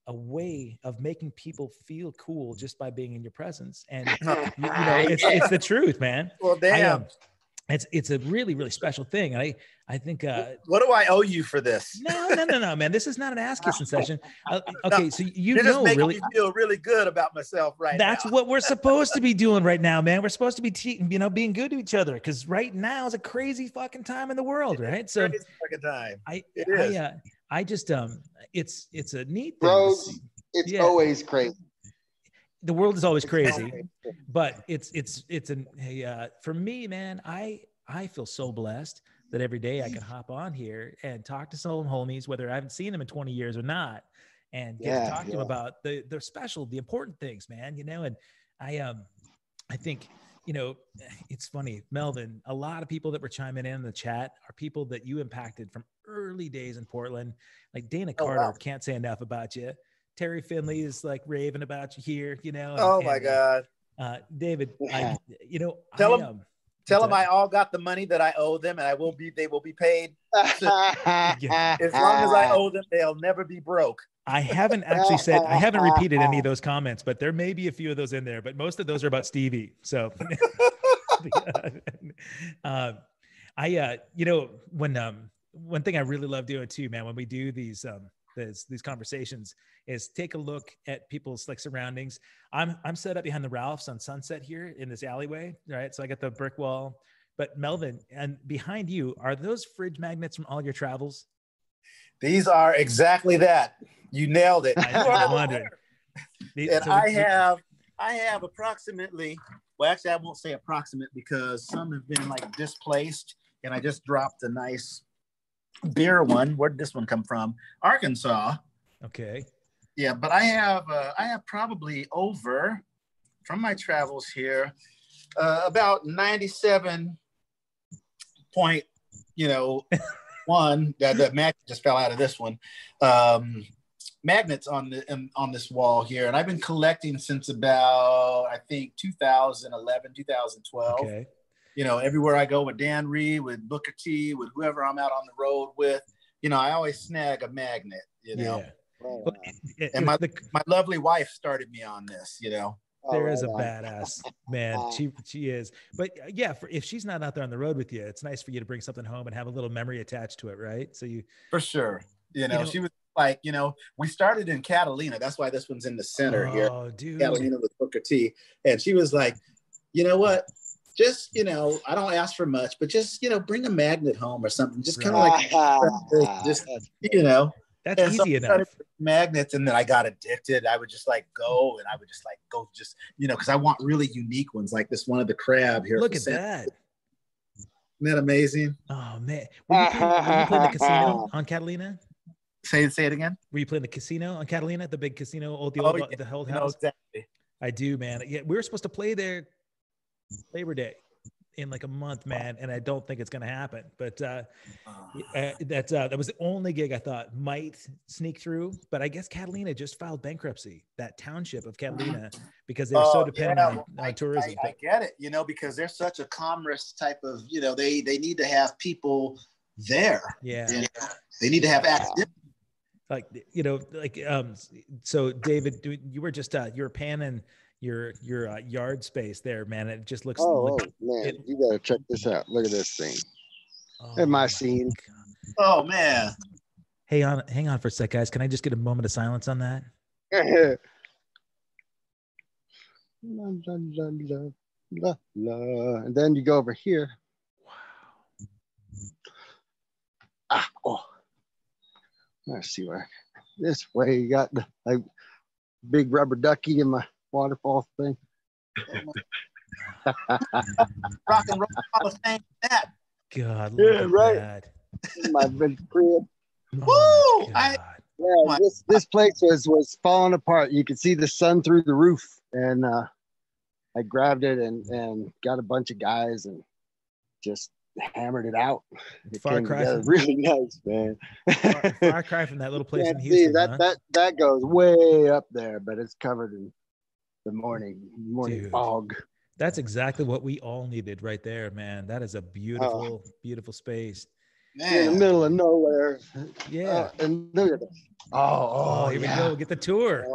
a way of making people feel cool just by being in your presence. And you know, it's the truth, man. Well, damn. It's a really, really special thing. And I think, what do I owe you for this? No, man, this is not an ask kissing session. Okay. So you know, really me feel really good about myself right now. That's what we're supposed to be doing right now, man. We're supposed to be being good to each other. Cause right now is a crazy fucking time in the world. Right. So time. It is. I just it's a neat thing. Roads, it's always crazy. The world is always crazy, but it's for me, man, I feel so blessed that every day I can hop on here and talk to some homies, whether I haven't seen them in 20 years or not, and get to talk to them about the special, the important things, man, you know. And I think, you know, it's funny, Melvin, a lot of people that were chiming in the chat are people that you impacted from early days in Portland. Like Dana Carter can't say enough about you. Terry Finley is like raving about you here, you know. And, God. David, tell them I all got the money that I owe them, and they will be paid. As long as I owe them, they'll never be broke. I haven't actually said, I haven't repeated any of those comments, but there may be a few of those in there, but most of those are about Stevie. So one thing I really love doing too, man, when we do these conversations is take a look at people's like surroundings. I'm set up behind the Ralphs on Sunset here in this alleyway, right? So I got the brick wall, but Melvin, and behind you, are those fridge magnets from all your travels? These are exactly that. You nailed it. I have approximately, well, actually I won't say approximate because some have been like displaced, and I just dropped a nice beer one. Where did this one come from? Arkansas. Okay. Yeah, but I have probably over, from my travels here, about 97 point, one that magnet just fell out of this one. Magnets on this wall here, and I've been collecting since about I think 2011, 2012. Okay. You know, everywhere I go with Dan Reed, with Booker T, with whoever I'm out on the road with, I always snag a magnet. And my lovely wife started me on this. There is a badass, man. She is. But yeah, if she's not out there on the road with you, it's nice for you to bring something home and have a little memory attached to it, right? So you for sure. She was like, we started in Catalina. That's why this one's in the center here. Oh, dude. Catalina with Booker T. And she was like, you know what? Just, I don't ask for much, but just, bring a magnet home or something. Just kind of that's and easy enough. Magnets, and then I got addicted. I would just go because I want really unique ones like this one of the crab here. Look at that. Isn't that amazing? Oh, man. Were you playing the casino on Catalina? Say it again. Were you playing the casino on Catalina? The big casino, the old house? No, exactly. I do, man. Yeah, we were supposed to play there Labor Day in like a month, man, and I don't think it's gonna happen, but that was the only gig I thought might sneak through. But I guess Catalina just filed bankruptcy, that township of Catalina, because they were so dependent on tourism. I get it, because they're such a commerce type of, they need to have people there. Yeah, they need to have activity. Like so David, you were just you were panning your yard space there, man. It just looks you gotta check this out. Look at this thing. Oh man. Hey, hang on for a sec, guys. Can I just get a moment of silence on that? And then you go over here. Wow. Let's see where this way you got the big rubber ducky in my waterfall thing. Rock and roll Hall of Fame. God, that. My big crib. Oh, woo! This place was falling apart. You could see the sun through the roof, and I grabbed it and got a bunch of guys and just hammered it out. Really nice, man. Far cry from that little place in Houston. See, that goes way up there, but it's covered in the morning fog. That's exactly what we all needed right there, man. That is a beautiful, beautiful space. Man. In the middle of nowhere. Yeah. And look at this. Here we go. Get the tour.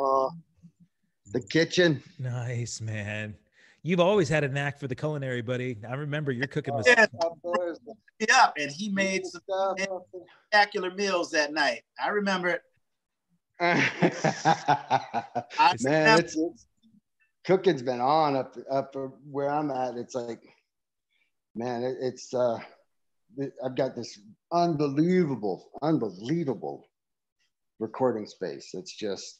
The kitchen. Nice, man. You've always had a knack for the culinary, buddy. I remember your cooking was and he made some spectacular meals that night. I remember it. Man, it's cooking's been on up where I'm at. It's like, man, I've got this unbelievable recording space. It's just,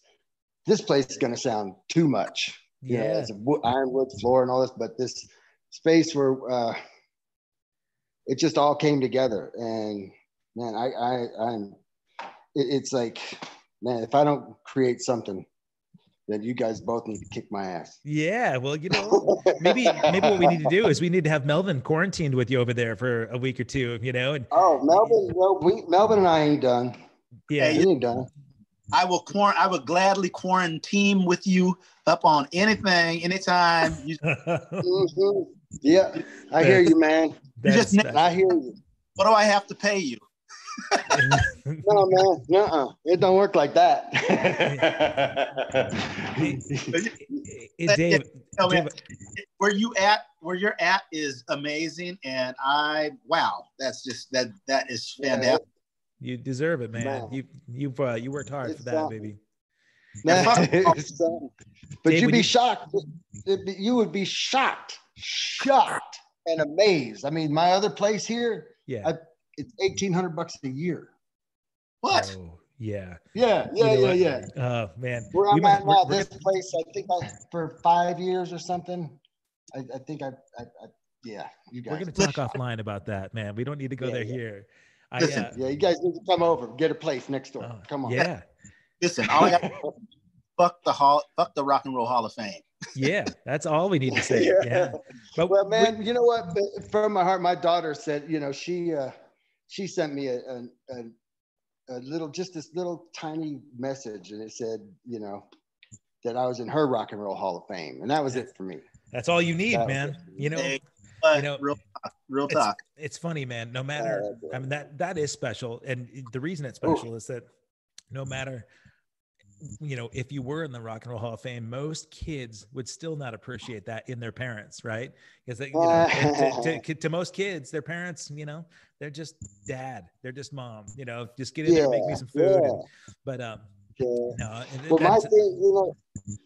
this place is going to sound too much. Yeah. You know, it's an ironwood floor and all this, but this space where it just all came together. And man, it's like, man, if I don't create something, then you guys both need to kick my ass. Yeah, well, you know, maybe what we need to do is we need to have Melvin quarantined with you over there for a week or two, you know. And, Melvin and I ain't done. Yeah, hey, you ain't done. I would gladly quarantine with you up on anything, anytime. Yeah, I hear you, man. I hear you. What do I have to pay you? No, man, nuh-uh. It don't work like that. Dave, where you're at is amazing, and that is fantastic. You deserve it, man. No. You worked hard for that, baby. But Dave, you would be shocked and amazed. I mean, my other place here, it's $1,800 a year. What? Oh, yeah. Yeah. Oh man. Where I'm at now, this place, I think for 5 years or something. I think you guys. We're gonna talk offline about that, man. We don't need to go there here. Listen, you guys need to come over, get a place next door. Come on. Yeah. Listen, all I got to fuck the Rock and Roll Hall of Fame. Yeah, that's all we need to say. Yeah. But well, man, you know what? From my heart, my daughter said, you know, she sent me a little tiny message, and it said, you know, that I was in her Rock and Roll Hall of Fame, and that was it for me. That's all you need, man. You know, real talk. It's funny, man. No matter, I mean, that is special, and the reason it's special is that no matter, you know, if you were in the Rock and Roll Hall of Fame, most kids would still not appreciate that in their parents, right? Because they, you know, to most kids, their parents, you know, they're just dad, they're just mom, you know, just get in there and make me some food. Yeah.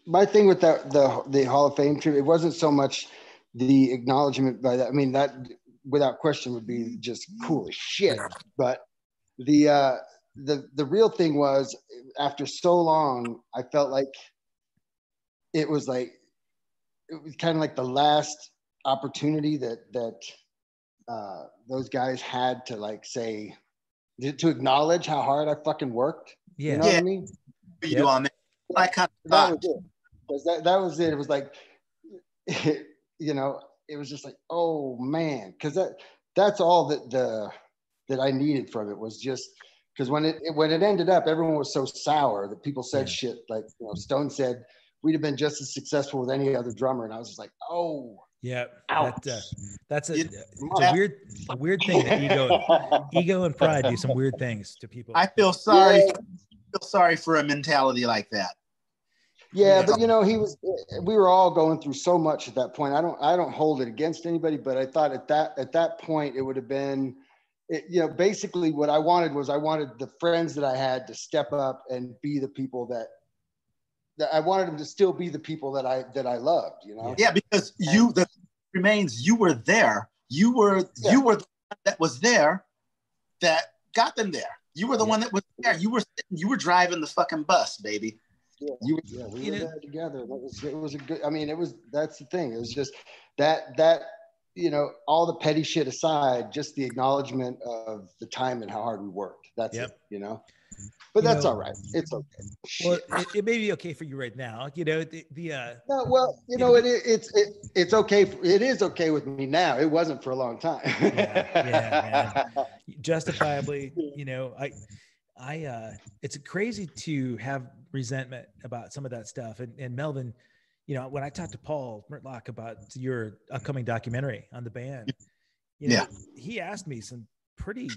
My thing with that, the Hall of Fame trip, it wasn't so much the acknowledgement by that. I mean, that without question would be just cool as shit. But the real thing was, after so long, I felt like it was kind of like the last opportunity that those guys had to to acknowledge how hard I fucking worked. Yeah. You know what I mean? You on that? I kind of thought that was it. It was like, you know, it was just like, oh man, because that's all that I needed from it was just. Because when it ended up, everyone was so sour that people said shit like, you know, Stone said, we'd have been just as successful with any other drummer. And I was just like, oh. Yeah. That's a weird thing that ego and pride do some weird things to people. I feel sorry. Yeah. I feel sorry for a mentality like that. Yeah, but you know, we were all going through so much at that point. I don't hold it against anybody, but I thought at that point it would have been, you know, basically what I wanted the friends that I had to step up and be the people that I wanted them to still be the people that I loved, you know? Yeah, because you were there. You were the one that was there that got them there. You were the one that was there. You were driving the fucking bus, baby. Yeah, we were there together. It was a good, I mean, that's the thing. It was just that, you know, all the petty shit aside, just the acknowledgement of the time and how hard we worked. That's it, you know, but that's all right. It's okay. Well, it may be okay for you right now. You know, it's okay. It is okay with me now. It wasn't for a long time. Man. Justifiably, you know, I it's crazy to have resentment about some of that stuff. And Melvin, you know, when I talked to Paul Murtlock about your upcoming documentary on the band, you know, he asked me some pretty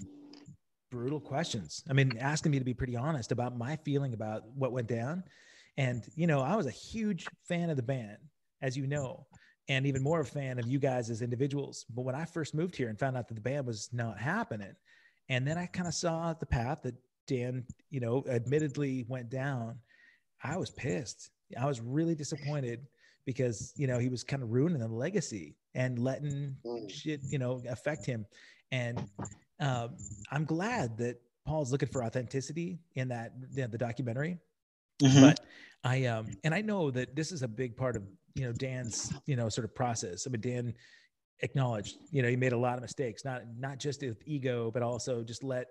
brutal questions. I mean, asking me to be pretty honest about my feeling about what went down. And, you know, I was a huge fan of the band, as you know, and even more a fan of you guys as individuals. But when I first moved here and found out that the band was not happening, and then I kind of saw the path that Dan, you know, admittedly went down, I was pissed. I was really disappointed because, you know, he was kind of ruining the legacy and letting shit, you know, affect him. And I'm glad that Paul's looking for authenticity in that, you know, the documentary. Mm-hmm. But I and I know that this is a big part of, you know, Dan's, you know, sort of process. I mean, Dan acknowledged, you know, he made a lot of mistakes, not just with ego, but also just let,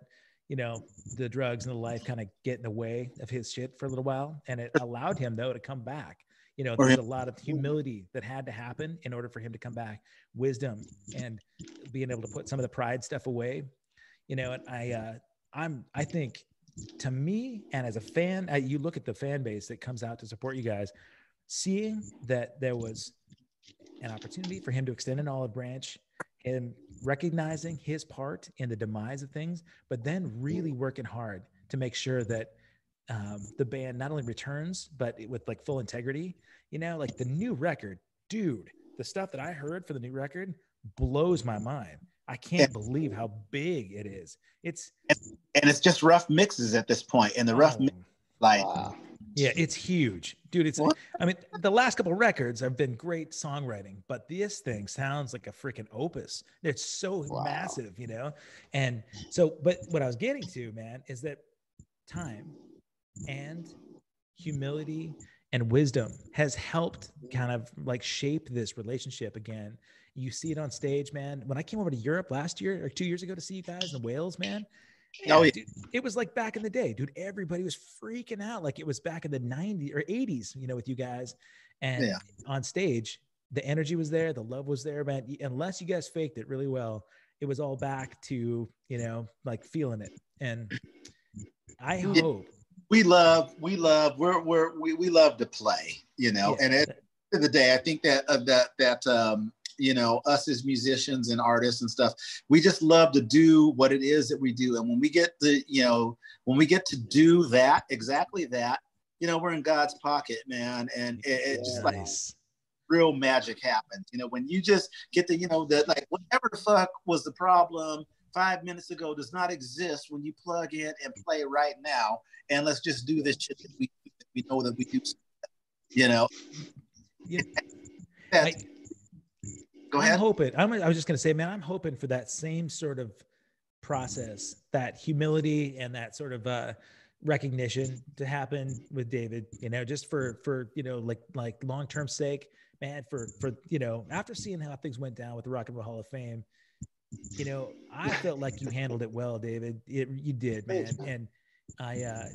you know, the drugs and the life kind of get in the way of his shit for a little while. And it allowed him, though, to come back. You know, there's a lot of humility that had to happen in order for him to come back, wisdom and being able to put some of the pride stuff away. You know, and I think, to me, and as a fan, you look at the fan base that comes out to support you guys, seeing that there was an opportunity for him to extend an olive branch, him recognizing his part in the demise of things, but then really working hard to make sure that the band not only returns, but with like full integrity. You know, like the new record, dude, the stuff that I heard for the new record blows my mind. I can't believe how big it is. And it's just rough mixes at this point. And the rough mix, like, wow. Yeah, it's huge, dude. It's what? I mean, the last couple of records have been great songwriting, but this thing sounds like a freaking opus. It's so massive, you know. And so, but what I was getting to, man, is that time and humility and wisdom has helped kind of like shape this relationship again. You see it on stage, man. When I came over to Europe last year or 2 years ago to see you guys in Wales, man, dude, it was like back in the day, dude. Everybody was freaking out like it was back in the 90s or 80s, you know, with you guys. And on stage, the energy was there. The love was there, man. Unless you guys faked it really well, it was all back to, you know, like feeling it. And I hope. We love to play, you know. Yeah. And at the end of the day, I think that you know, us as musicians and artists and stuff, we just love to do what it is that we do. And when we get the, you know, when we get to do that, exactly that, you know, we're in God's pocket, man. And it's just like real magic happens. You know, when you just get the, you know, that like whatever the fuck was the problem 5 minutes ago does not exist when you plug in and play right now. And let's just do this shit that we know that we do, you know? Yeah. I'm hoping. I was just going to say, man, I'm hoping for that same sort of process, that humility and that sort of recognition to happen with David, you know, just for, you know, like long-term sake, man, for, you know, after seeing how things went down with the Rock and Roll Hall of Fame, you know, I felt like you handled it well, David. You did, man. And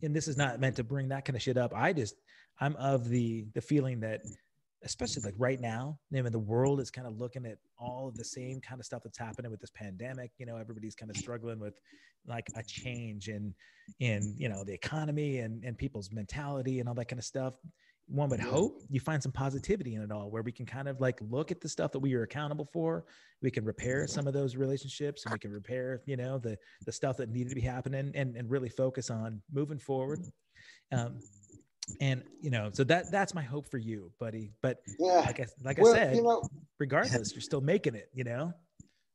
and this is not meant to bring that kind of shit up. I'm of the feeling that, especially like right now, I mean, the world is kind of looking at all of the same kind of stuff that's happening with this pandemic. You know, everybody's kind of struggling with like a change in, you know, the economy and people's mentality and all that kind of stuff. One would hope you find some positivity in it all, where we can kind of like look at the stuff that we are accountable for. We can repair some of those relationships, and we can repair, you know, the stuff that needed to be happening and really focus on moving forward. And you know, so that's my hope for you, buddy. But yeah, like I said, you know, regardless, you're still making it, you know.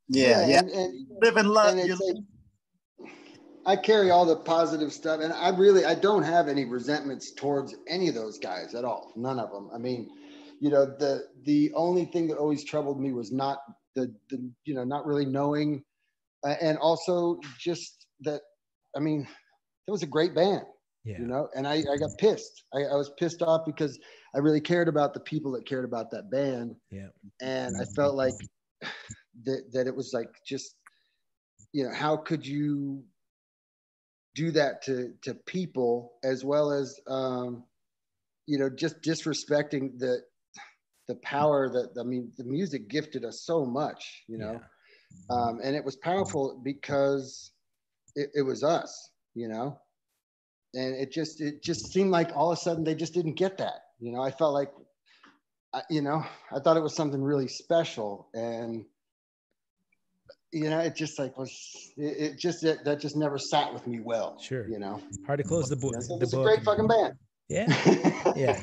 Yeah. And live and love. I carry all the positive stuff, and I don't have any resentments towards any of those guys at all. None of them. I mean, you know, the only thing that always troubled me was not the you know, not really knowing, and also just that. I mean, it was a great band. Yeah. You know, and I got pissed. I was pissed off because I really cared about the people that cared about that band. Yeah. And I felt like that it was like, just, you know, how could you do that to people, as well as, you know, just disrespecting the power that, I mean, the music gifted us so much, you know. Yeah. And it was powerful because it was us, you know. And it just seemed like all of a sudden they just didn't get that. You know, I felt like, you know, I thought it was something really special, and you know, it just like was that just never sat with me well. Sure, you know, hard to close the book. Yeah, it's a great fucking band. Yeah, yeah,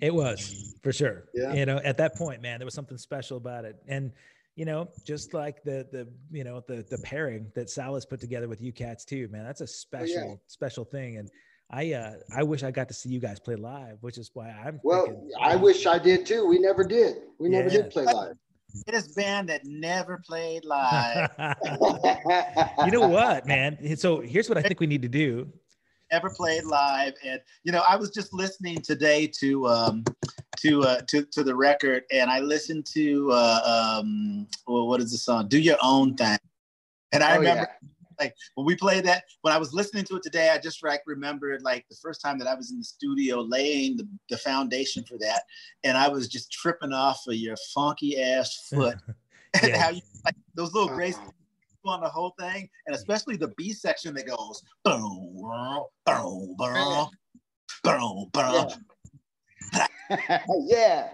it was for sure. Yeah. You know, at that point, man, there was something special about it, and you know, just like the you know, the pairing that Sal has put together with you cats too, man, that's a special thing. And I wish I got to see you guys play live, which is why I'm thinking, I wish I did too. We never did play live. This band that never played live. You know what, man? So here's what I think we need to do. Never played live, and you know, I was just listening today to the record, and I listened to well, what is the song? Do Your Own Thing. And I remember, like when we played that, when I was listening to it today, I just like remembered like the first time that I was in the studio laying the foundation for that, and I was just tripping off of your funky ass foot and how you like those little grace on the whole thing, and especially the B section that goes boom, boom, boom, boom, boom. Yeah.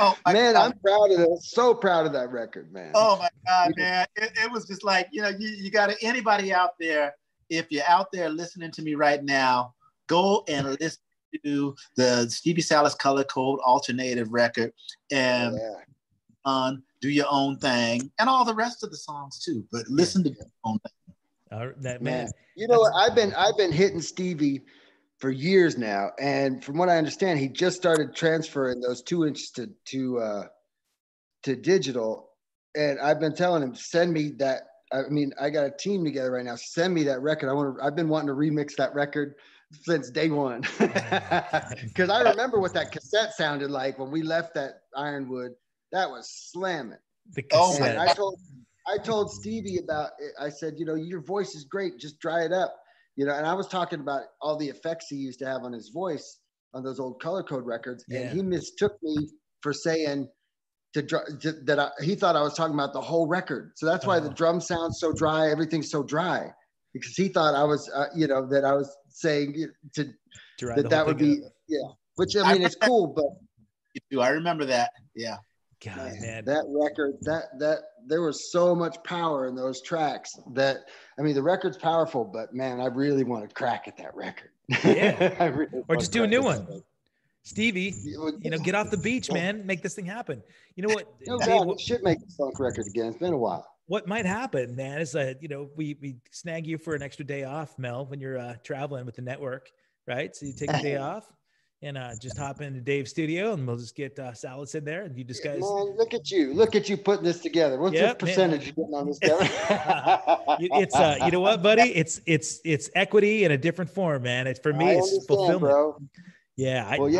Oh, man, God. I'm proud of that. So proud of that record, man. Oh my God, man. It was just like, you know, you got to, anybody out there, if you're out there listening to me right now, go and listen to the Stevie Salas Color Code Alternative record and on Do Your Own Thing and all the rest of the songs too, but listen to Do Your Own Thing. That man. You know what? I've been hitting Stevie for years now, and from what I understand, he just started transferring those 2 inches to digital. And I've been telling him, send me that. I mean, I got a team together right now. Send me that record. I've been wanting to remix that record since day one, because I remember what that cassette sounded like when we left that Ironwood. That was slamming. The cassette. Oh, I told Stevie about it. I said, you know, your voice is great. Just dry it up. You know, and I was talking about all the effects he used to have on his voice on those old Color Code records, and he mistook me for saying he thought I was talking about the whole record. So that's why the drum sounds so dry, everything's so dry, because he thought I was, you know, that I was saying that would be up. Which I mean, it's cool, but I remember that, God, man. That record, that there was so much power in those tracks that, I mean, the record's powerful, but man, I really want to crack at that record. Or just do a new one. Stevie, you know, get off the beach, man. Make this thing happen. You know what? No, Dave, we should make the funk record again. It's been a while. What might happen, man, is that, you know, we snag you for an extra day off, Mel, when you're traveling with the network, right? So you take a day off. And just hop into Dave's studio, and we'll just get Salas in there, and you just guys. Man, look at you putting this together. What's your percentage you getting on this? It's you know what, buddy? It's equity in a different form, man. It's for me, it's fulfillment, bro. I want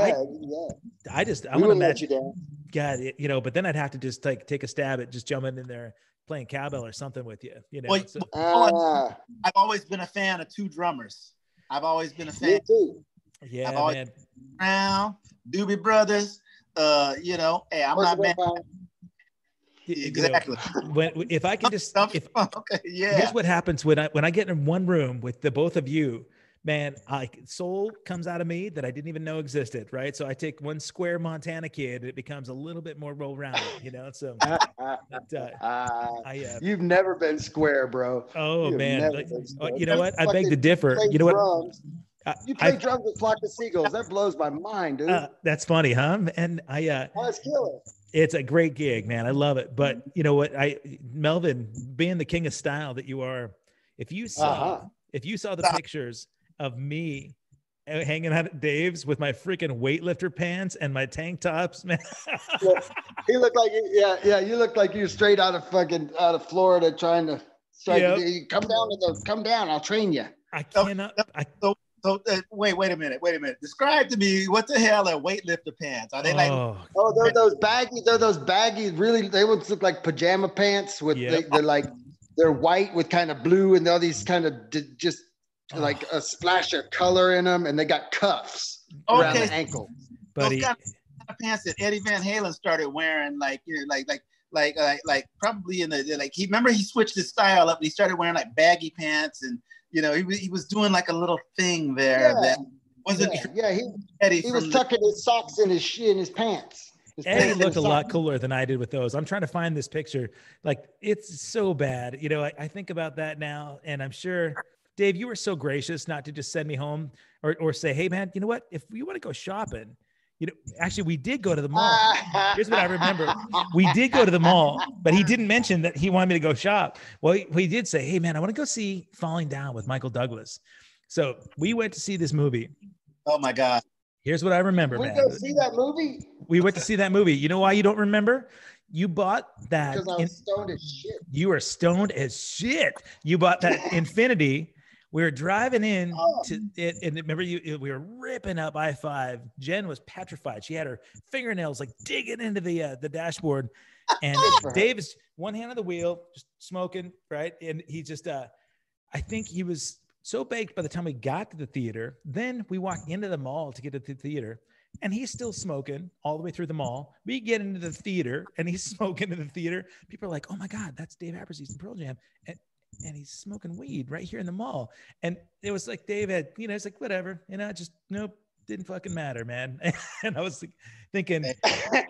to match you down. God, you know, but then I'd have to just like take a stab at just jumping in there, playing cowbell or something with you, you know. Well, so. I've always been a fan of two drummers. I've always been a fan. Me too. Yeah, man. Brown, Doobie Brothers, you know, hey, I'm not mad. Exactly. You know, if I can just, here's what happens when I get in one room with the both of you, man, soul comes out of me that I didn't even know existed, right? So I take one square Montana kid, and it becomes a little bit more well-rounded, you know? So you've never been square, bro. Oh, man. You know what? I beg to differ. You know what? You play drums with Flock of Seagulls. That blows my mind, dude. That's funny, huh? And that's killer. It's a great gig, man. I love it. But you know what? Melvin, being the king of style that you are, if you saw the pictures of me hanging out at Dave's with my freaking weightlifter pants and my tank tops, man. He looked like you looked like you were straight out of Florida trying to come down. I'll train you. I cannot. So wait a minute. Describe to me, what the hell are weightlifter pants? Are they they're those baggy? They're those baggy. Really, they would look like pajama pants with they're white with kind of blue and all these kind of like a splash of color in them, and they got cuffs around the ankle. Buddy, those kind of pants that Eddie Van Halen started wearing, like probably in the like. He switched his style up and he started wearing like baggy pants and. You know, he was doing like a little thing there that wasn't. He was tucking his socks in his pants. Eddie looked a lot cooler than I did with those. I'm trying to find this picture. Like, it's so bad. You know, I think about that now, and I'm sure, Dave, you were so gracious not to just send me home or say, hey, man, you know what? If you want to go shopping, you know, actually, we did go to the mall. Here's what I remember. We did go to the mall, but he didn't mention that he wanted me to go shop. Well, he did say, hey, man, I want to go see Falling Down with Michael Douglas. So we went to see this movie. Oh, my God. Here's what I remember, man. We went to see that movie? You know why you don't remember? You bought that. Because I was stoned as shit. You were stoned as shit. You bought that Infinity. We were driving in to it, and remember we were ripping up I-5. Jen was petrified. She had her fingernails like digging into the dashboard, and Dave is one hand on the wheel, just smoking, right? And he just, I think he was so baked by the time we got to the theater. Then we walked into the mall to get to the theater, and he's still smoking all the way through the mall. We get into the theater, and he's smoking in the theater. People are like, "Oh my God, that's Dave Abbruzzese and Pearl Jam." And he's smoking weed right here in the mall. And it was like, Dave had, you know, it's like, whatever. And I just, nope, didn't fucking matter, man. And I was like, thinking,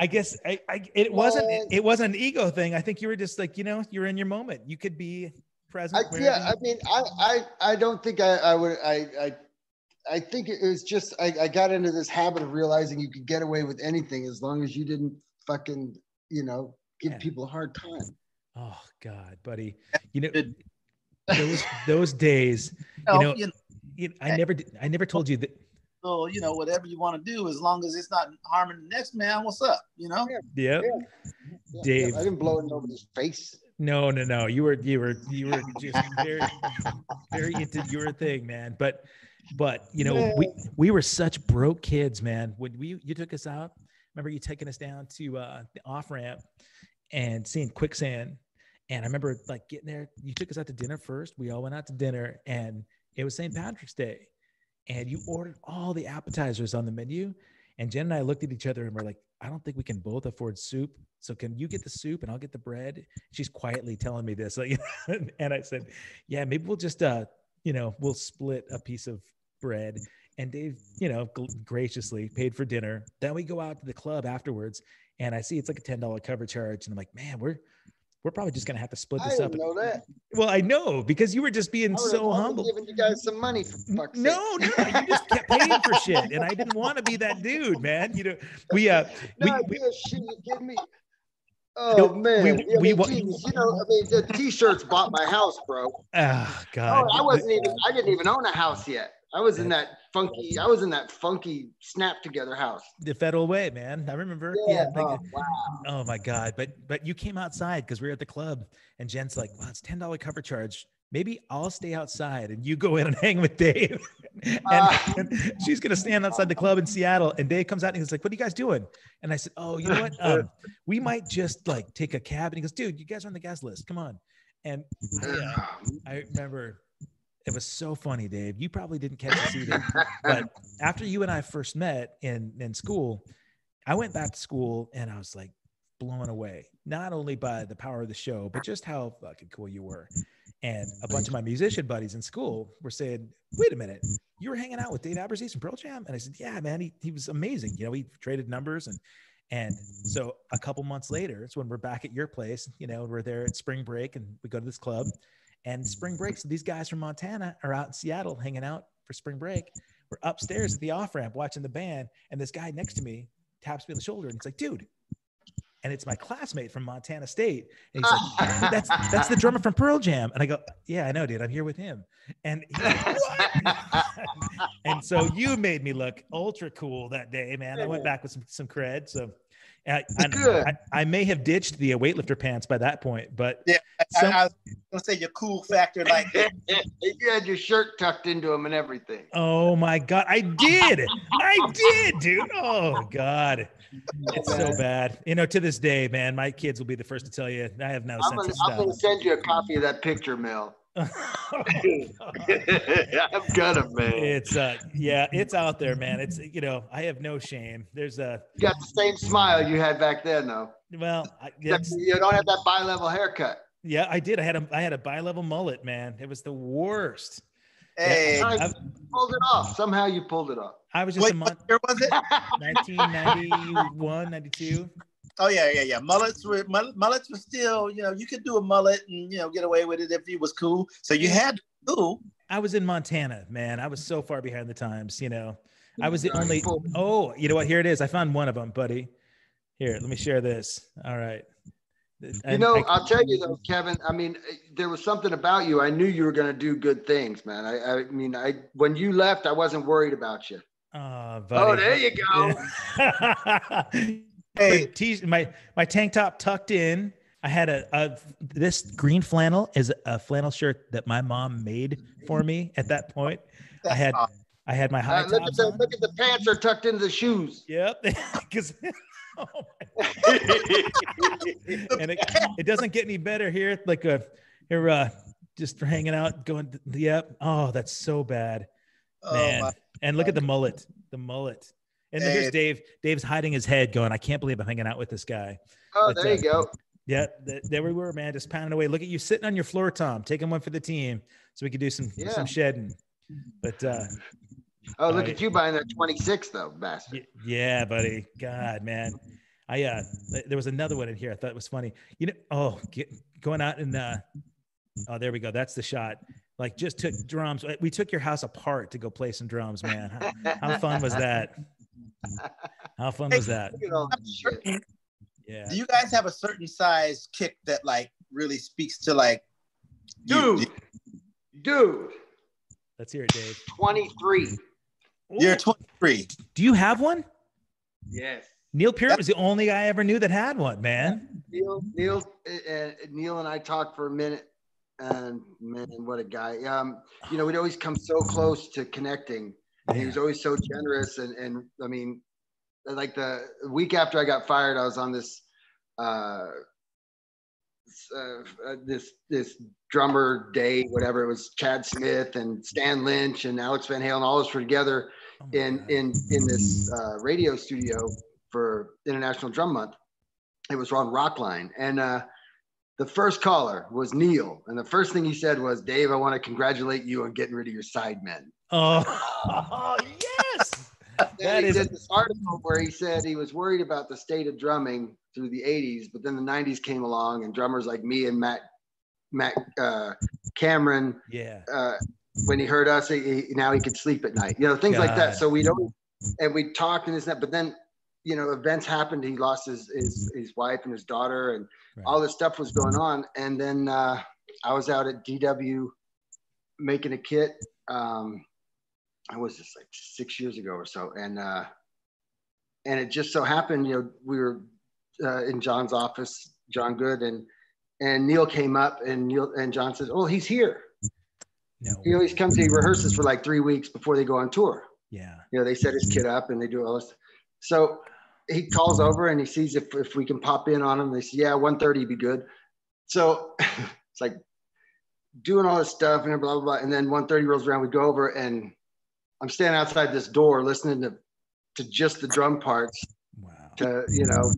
I guess it wasn't an ego thing. I think you were just like, you know, you're in your moment. You could be present. I mean, I don't think I would, I think it was just, I got into this habit of realizing you could get away with anything as long as you didn't fucking, you know, give people a hard time. Oh God, buddy. You know, those days, you know, I never told you that. So, you know, whatever you want to do, as long as it's not harming the next man, what's up, you know? Yeah. Yep. Dave. I didn't blow it over his face. No. You were just very, very into your thing, man. But, you know, we were such broke kids, man. When you took us out, remember you taking us down to the off ramp and seeing Quicksand. And I remember like getting there, you took us out to dinner first. We all went out to dinner, and it was St. Patrick's Day. And you ordered all the appetizers on the menu. And Jen and I looked at each other and we're like, I don't think we can both afford soup. So can you get the soup and I'll get the bread? She's quietly telling me this. Like, and I said, yeah, maybe we'll just, you know, we'll split a piece of bread. And Dave, you know, graciously paid for dinner. Then we go out to the club afterwards. And I see it's like a $10 cover charge. And I'm like, man, we're probably just going to have to split this up. I didn't know that. Well, I know, because you were just being so humble. I was giving you guys some money for fuck's sake. No, you just kept paying for shit. And I didn't want to be that dude, man. You know, the t-shirts bought my house, bro. Oh God. Oh, I didn't even own a house yet. I was in that funky snap together house. The Federal Way, man. I remember. Yeah. Oh my God. But you came outside because we were at the club, and Jen's like, "Well, it's $10 cover charge. Maybe I'll stay outside and you go in and hang with Dave." and she's going to stand outside the club in Seattle. And Dave comes out and he's like, "What are you guys doing?" And I said, "Oh, you know what? We might just like take a cab." And he goes, "Dude, you guys are on the guest list. Come on." And I remember. It was so funny, Dave. You probably didn't catch us either. But after you and I first met in school, I went back to school and I was like blown away, not only by the power of the show, but just how fucking cool you were. And a bunch of my musician buddies in school were saying, "Wait a minute, you were hanging out with Dave Abbruzzese from Pearl Jam?" And I said, "Yeah, man, he was amazing. You know, he traded numbers." And so a couple months later, it's when we're back at your place, you know, we're there at spring break and we go to this club. And spring break, so these guys from Montana are out in Seattle hanging out for spring break. We're upstairs at the off-ramp watching the band, and this guy next to me taps me on the shoulder, and he's like, "Dude," and it's my classmate from Montana State. And he's like, that's the drummer from Pearl Jam. And I go, "Yeah, I know, dude. I'm here with him." And he's like, "What?" And so you made me look ultra cool that day, man. I went back with some cred, so. I may have ditched the weightlifter pants by that point, but yeah, I was gonna say your cool factor, like you had your shirt tucked into them and everything. Oh my God, I did, dude. Oh God, it's so bad. You know, to this day, man, my kids will be the first to tell you I have no sense of style. I'm gonna send you a copy of that picture, Mel. I'm gonna, man. It's yeah, it's out there, man. It's, you know, I have no shame. There's you got the same smile you had back then, though. Well, you don't have that bi-level haircut. Yeah, I did. I had a bi-level mullet, man. It was the worst. Hey, yeah, you pulled it off. Somehow you pulled it off. I was just a month. Where was it? 1991, 92. Oh yeah. Mullets were still, you know, you could do a mullet and, you know, get away with it if it was cool. So you had to be cool. I was in Montana, man. I was so far behind the times, you know. I was the only. Oh, you know what? Here it is. I found one of them, buddy. Here, let me share this. All right. You know, I'll tell you though, Kevin. I mean, there was something about you. I knew you were going to do good things, man. I mean, when you left, I wasn't worried about you. Oh, buddy. Oh, there you go. Hey, my tank top tucked in. I had this green flannel is a flannel shirt that my mom made for me at that point. I had my high tops on. Look at the pants are tucked into the shoes. Yep. Because and it doesn't get any better here. Like just hanging out, going. Yep. Oh, that's so bad, man. Oh, and look at the mullet. The mullet. And here's Dave. Dave's hiding his head, going, "I can't believe I'm hanging out with this guy." Oh, but, there you go. Yeah, there we were, man, just pounding away. Look at you sitting on your floor, Tom, taking one for the team, so we could do some shedding. But look at you buying that 26 though, bastard. Yeah, buddy. God, man. There was another one in here I thought it was funny. You know, going out and there we go. That's the shot. Like, just took drums. We took your house apart to go play some drums, man. How fun was that? How fun was that? Yeah. Do you guys have a certain size kick that like really speaks to like, dude? Let's hear it, Dave. 23. You're 23. Do you have one? Yes. Neil Peart was the only guy I ever knew that had one, man. Neil and I talked for a minute. And man, what a guy. We'd always come so close to connecting. And he was always so generous. And I mean, like the week after I got fired, I was on this this drummer day, whatever. It was Chad Smith and Stan Lynch and Alex Van Halen, all of us were together in this radio studio for International Drum Month. It was on Rockline. And the first caller was Neil. And the first thing he said was, "Dave, I want to congratulate you on getting rid of your sidemen." Oh, yes. Then he did this article where he said he was worried about the state of drumming through the 80s, but then the 90s came along and drummers like me and Matt Cameron, when he heard us, now he could sleep at night. You know, things like that. So we talked and this and that, but then, you know, events happened. He lost his wife and his daughter, and all this stuff was going on. And then I was out at DW making a kit. I was just like 6 years ago or so, and it just so happened, you know, we were in John's office, John Good, and Neil came up, and John says, "Oh, he's here." No. He always comes. He rehearses for like 3 weeks before they go on tour. Yeah, you know, they set his kit up and they do all this. So he calls over and he sees if we can pop in on him. They say, "Yeah, 1:30 be good." So it's like doing all this stuff and blah, blah, blah. And then 1:30 rolls around, we go over, and I'm standing outside this door listening to just the drum parts. Wow. To, you know,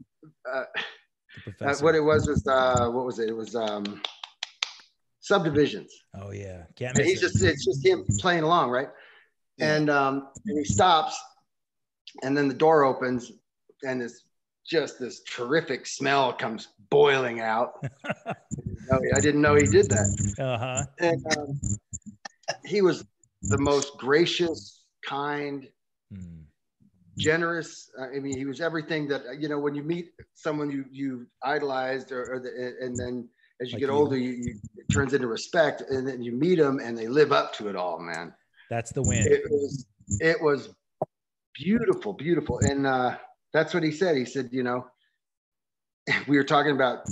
what it was what was it? It was Subdivisions. Oh, yeah. Can't miss it's just him playing along, right? Yeah. And he stops. And then the door opens, and it's just this terrific smell comes boiling out. I didn't know he did that. Uh-huh. And he was the most gracious, kind, generous. I mean, he was everything that, you know, when you meet someone you idolized, and then as you get older, it turns into respect, and then you meet them, and they live up to it all, man. That's the win. It was beautiful, beautiful. And that's what he said. He said, you know, we were talking about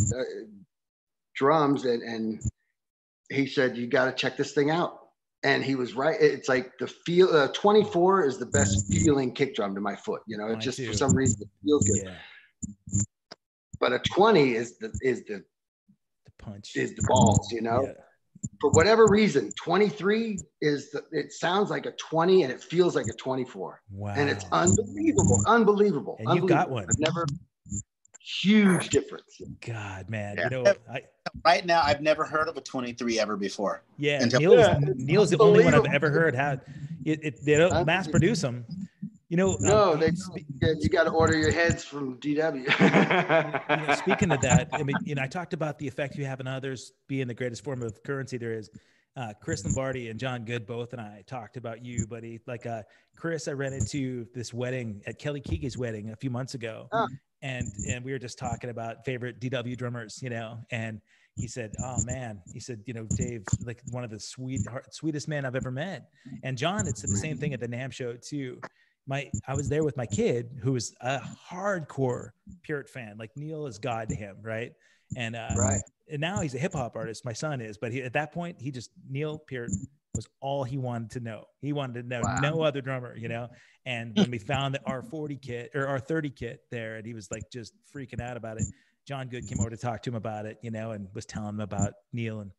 drums, and he said, "You got to check this thing out." And he was right. It's like the feel, 24 is the best feeling kick drum to my foot. You know, it's just for some reason it feels good. Yeah. But a 20 is the punch, is the balls, you know? Yeah. For whatever reason, 23 it sounds like a 20 and it feels like a 24. Wow. And it's unbelievable. And you got one. Huge difference. God, man. Yeah. You know, right now, I've never heard of a 23 ever before. Yeah. Neil's the only one I've ever heard. They don't mass produce them. You know, no, you got to order your heads from DW. You know, speaking of that, I mean, you know, I talked about the effect you have on others being the greatest form of currency there is. Chris Lombardi and John Good, both, and I talked about you, buddy. Like Chris, I ran into this wedding at Kelly Keege's wedding a few months ago, and we were just talking about favorite DW drummers, you know, and he said, "Oh man," he said, "you know, Dave, like one of the sweetest men I've ever met." And John had said the same thing at the NAMM show too. I was there with my kid, who was a hardcore Peart fan. Like, Neil is God to him, right? And and now he's a hip hop artist. My son is, but at that point, he just, Neil Peart was all he wanted to know. He wanted to know no other drummer, you know. And when we found the R40 kit or R30 kit there, and he was like just freaking out about it. John Good came over to talk to him about it, you know, and was telling him about Neil, and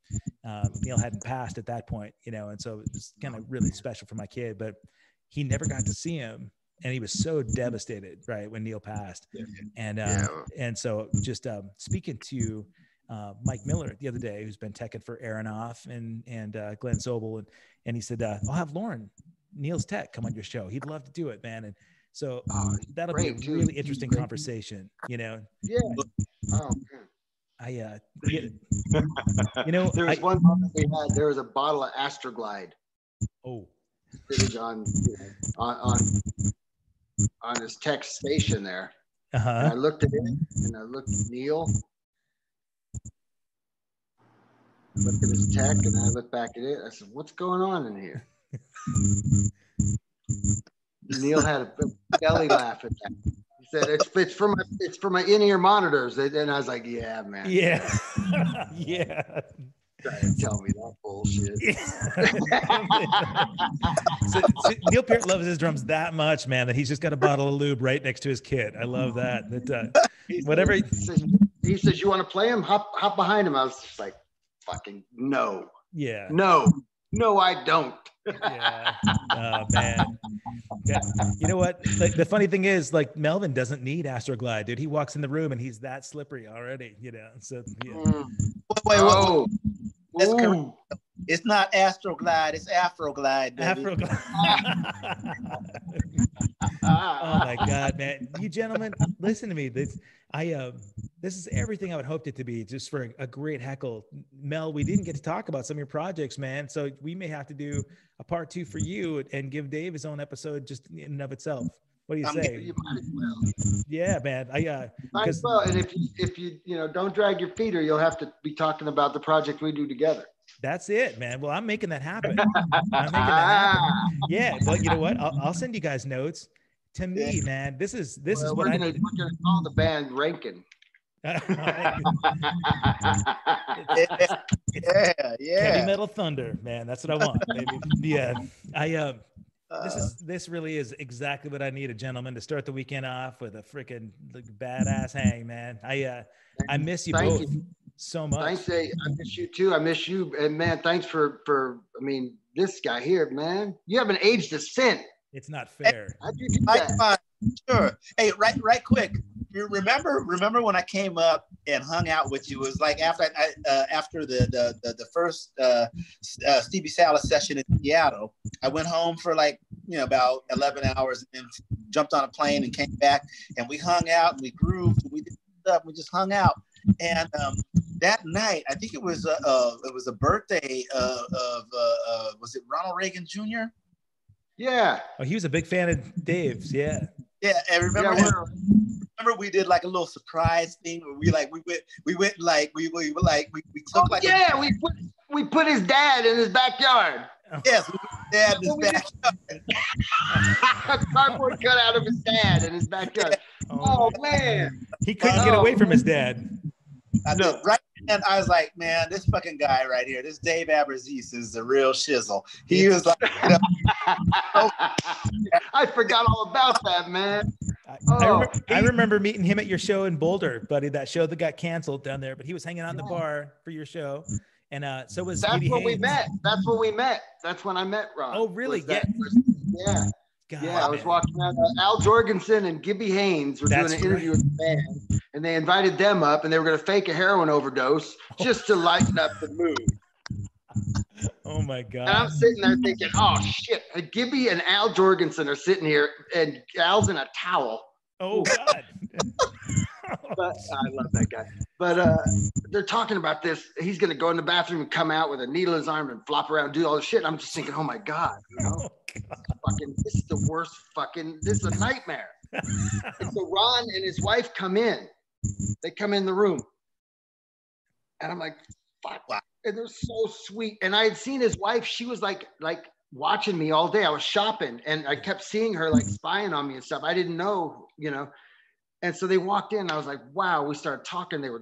Neil hadn't passed at that point, you know, and so it was kind of really special for my kid, but he never got to see him. And he was so devastated, right, when Neil passed. And and so just speaking to Mike Miller the other day, who's been teching for Aronoff and Glenn Sobel, and he said, I'll have Lauren, Neil's tech, come on your show. He'd love to do it, man. And so that'll be a really interesting conversation, you know. Yeah. Oh, man. You know, there was one moment we had. There was a bottle of Astroglide. Oh. On his tech station there. And I looked at him and I looked at Neil. I looked at his tech and I looked back at it. I said, what's going on in here? Neil had a belly laugh at that. He said, it's for my in-ear monitors. And I was like, yeah, man. Yeah. Yeah. Tell me that bullshit. So Neil Peart loves his drums that much, man, that he's just got a bottle of lube right next to his kit. I love that. Whatever he says, you want to play him? Hop behind him. I was just like, fucking no. Yeah. No, I don't. Yeah. Oh, man. Yeah. You know what? Like, the funny thing is, like, Melvin doesn't need Astroglide, dude. He walks in the room and he's that slippery already, you know. So yeah. That's correct. It's not Astroglide, it's Afroglide, baby. Afroglide. Oh my God, man. You gentlemen, listen to me. This is everything I would hoped it to be, just for a great heckle. Mel, we didn't get to talk about some of your projects, man. So we may have to do a part 2 for you and give Dave his own episode just in and of itself. What do you say? You might as well. Yeah, man. Might as well. And if you don't drag your feet, or you'll have to be talking about the project we do together. That's it, man. Well, I'm making that happen. Yeah, but you know what? I'll send you guys notes. To me, man, this is what I'm gonna call the band Rankin. Yeah. Heavy metal thunder, man. That's what I want, baby. Yeah. This really is exactly what I need, a gentleman to start the weekend off with a freaking badass hang, man. I miss you both so much. I miss you too. I miss you, and man, thanks for this guy here, man. You haven't aged a cent. It's not fair. Sure. Hey, right quick. You remember when I came up and hung out with you? It was like after the first Stevie Salas session in Seattle. I went home for about 11 hours and jumped on a plane and came back, and we hung out and we grooved and we did stuff. We just hung out. And that night, I think it was a birthday of was it Ronald Reagan Jr.? Yeah. Oh, he was a big fan of Dave's. Yeah. Yeah, and remember we did like a little surprise thing where we put his dad in his backyard. Oh. Yes, we put his dad in his backyard. Cardboard cut out of his dad in his backyard. Oh man, he couldn't get away from his dad. And I was like, man, this fucking guy right here, this Dave Abbruzzese is the real shizzle. He was like, I forgot all about that, man. I remember meeting him at your show in Boulder, buddy, that show that got canceled down there, but he was hanging out in the bar for your show. And so was That's Edie when Haynes. We met. That's when we met. That's when I met Ron. Oh, really? Yeah. Yeah. God, yeah, man. I was walking around. Al Jorgensen and Gibby Haynes were doing an interview with the band, and they invited them up, and they were going to fake a heroin overdose just to lighten up the mood. Oh my God! And I'm sitting there thinking, oh shit! Gibby and Al Jorgensen are sitting here, and Al's in a towel. Oh God! But I love that guy. But they're talking about this. He's going to go in the bathroom and come out with a needle in his arm and flop around, and do all this shit. And I'm just thinking, oh my God, you know. This is the worst this is a nightmare. And so Ron and his wife come in. They come in the room. And I'm like, fuck. And they're so sweet. And I had seen his wife. She was like watching me all day. I was shopping and I kept seeing her like spying on me and stuff. I didn't know, you know. And so they walked in. I was like, wow. We started talking. They were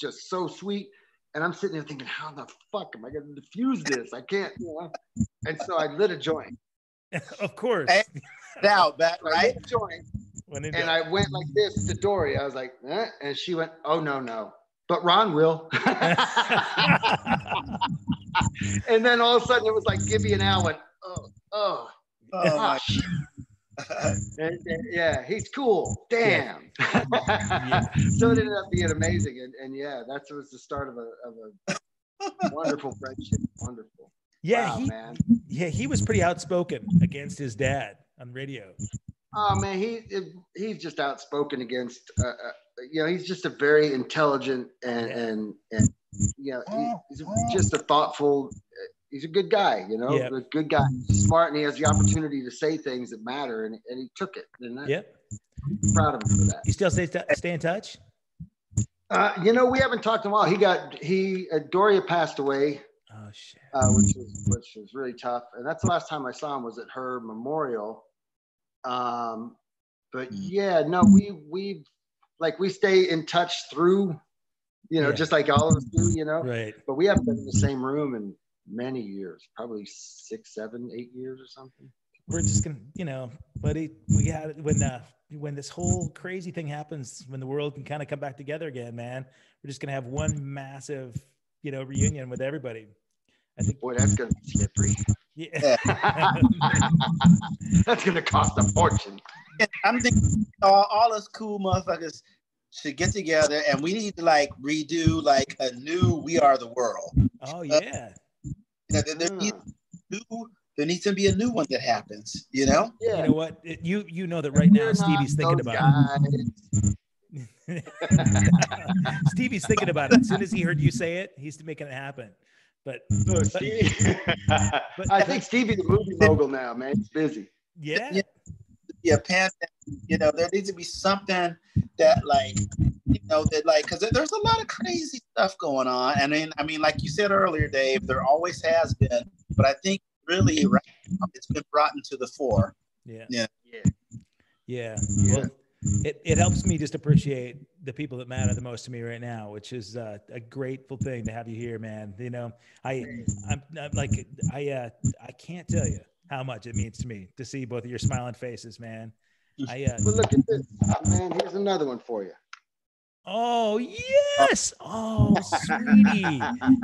just so sweet. And I'm sitting there thinking, how the fuck am I going to diffuse this? I can't, you know. And so I lit a joint. Of course. Now, that right? So I lit a joint, and I went like this to Dory. I was like, eh? And she went, oh, no, no. But Ron will. And then all of a sudden it was like Gibby and Al went, oh my shit. And, yeah, he's cool. Damn. Yeah. Yeah. So it ended up being amazing, and yeah, that was the start of a wonderful friendship. Wonderful. Yeah, wow, he was pretty outspoken against his dad on radio. Oh man, he's just outspoken against. You know, he's just a very intelligent and you know, he's just a thoughtful. He's a good guy, you know, yep. A good guy. He's smart, and he has the opportunity to say things that matter, and he took it. And I'm proud of him for that. You still stay in touch? You know, we haven't talked in a while. Doria passed away, oh shit, which was really tough. And that's the last time I saw him was at her memorial. But yeah, no, we like we stay in touch through, you know, just like all of us do, you know. Right. But we haven't been in the same room and. Many years, probably 6, 7, 8 years or something. We're just gonna, you know, buddy, we got it when this whole crazy thing happens, when the world can kind of come back together again, man, we're just gonna have one massive, you know, reunion with everybody. I think, boy, that's gonna be slippery. Yeah. That's gonna cost a fortune. I'm thinking all us cool motherfuckers should get together, and we need to like redo like a new We Are the World. Oh yeah. You know, there needs to be a new one that happens, you know? Yeah. You know what? You know that right now Stevie's thinking about it. Stevie's thinking about it. As soon as he heard you say it, he's making it happen. But I think Stevie's the movie mogul now, man. He's busy. Yeah. Yeah, pandemic. You know, there needs to be something that like, you know, that like, because there's a lot of crazy stuff going on. And I mean, like you said earlier, Dave, there always has been, but I think really right now it's been brought into the fore. Yeah. Yeah. Yeah. Well, it helps me just appreciate the people that matter the most to me right now, which is a grateful thing to have you here, man. You know, I'm like, I can't tell you how much it means to me to see both of your smiling faces, man. Well, look at this, man. Here's another one for you. Oh yes! Oh, sweetie.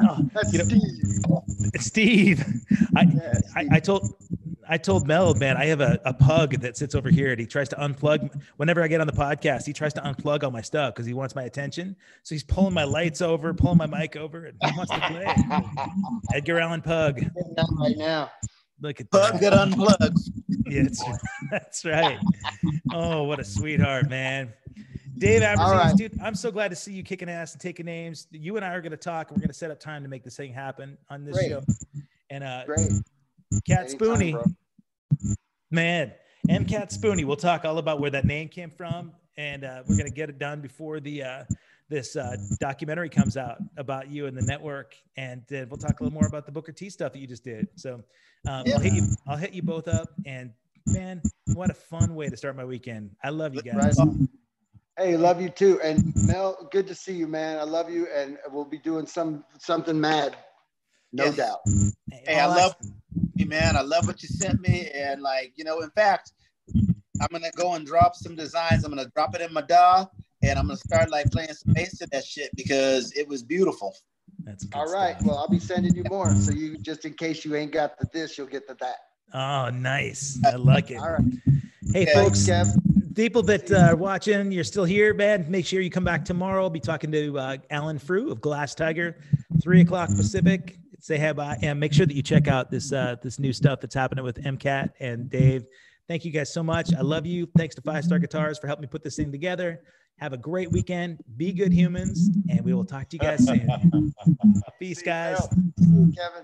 Oh, that's Steve. I told Mel, man, I have a pug that sits over here, and he tries to unplug whenever I get on the podcast. He tries to unplug all my stuff because he wants my attention. So he's pulling my lights over, pulling my mic over, and he wants to play. Edgar Allan Pug. Right now. Look at that. Pug that unplugs. Yeah, that's right. Oh, what a sweetheart, man. Dave Abbruzzese, right. Dude, I'm so glad to see you kicking ass and taking names. You and I are going to talk. We're going to set up time to make this thing happen on this show. And Cat Spoonie, man, Cat Spoonie. We'll talk all about where that name came from, and we're going to get it done before the this documentary comes out about you and the network. And we'll talk a little more about the Booker T stuff that you just did. So I'll hit you both up. And man, what a fun way to start my weekend. I love you guys. Right. Hey, love you too. And Mel, good to see you, man. I love you, and we'll be doing something mad, no doubt. Hey, I love you, man. I love what you sent me, and like, you know, in fact, I'm gonna go and drop some designs. I'm gonna drop it in my DAW, and I'm gonna start like playing some bass to that shit because it was beautiful. That's good all right. Stuff. Well, I'll be sending you more, so you just in case you ain't got the this, you'll get the that. Oh, nice. I like it. All right. Hey, folks. People that are watching, you're still here, man. Make sure you come back tomorrow. I'll be talking to Alan Frew of Glass Tiger, 3 o'clock Pacific. Say hi bye, and make sure that you check out this new stuff that's happening with MCAT and Dave. Thank you guys so much. I love you. Thanks to Five Star Guitars for helping me put this thing together. Have a great weekend. Be good humans, and we will talk to you guys soon. Peace, guys. See you, Kevin.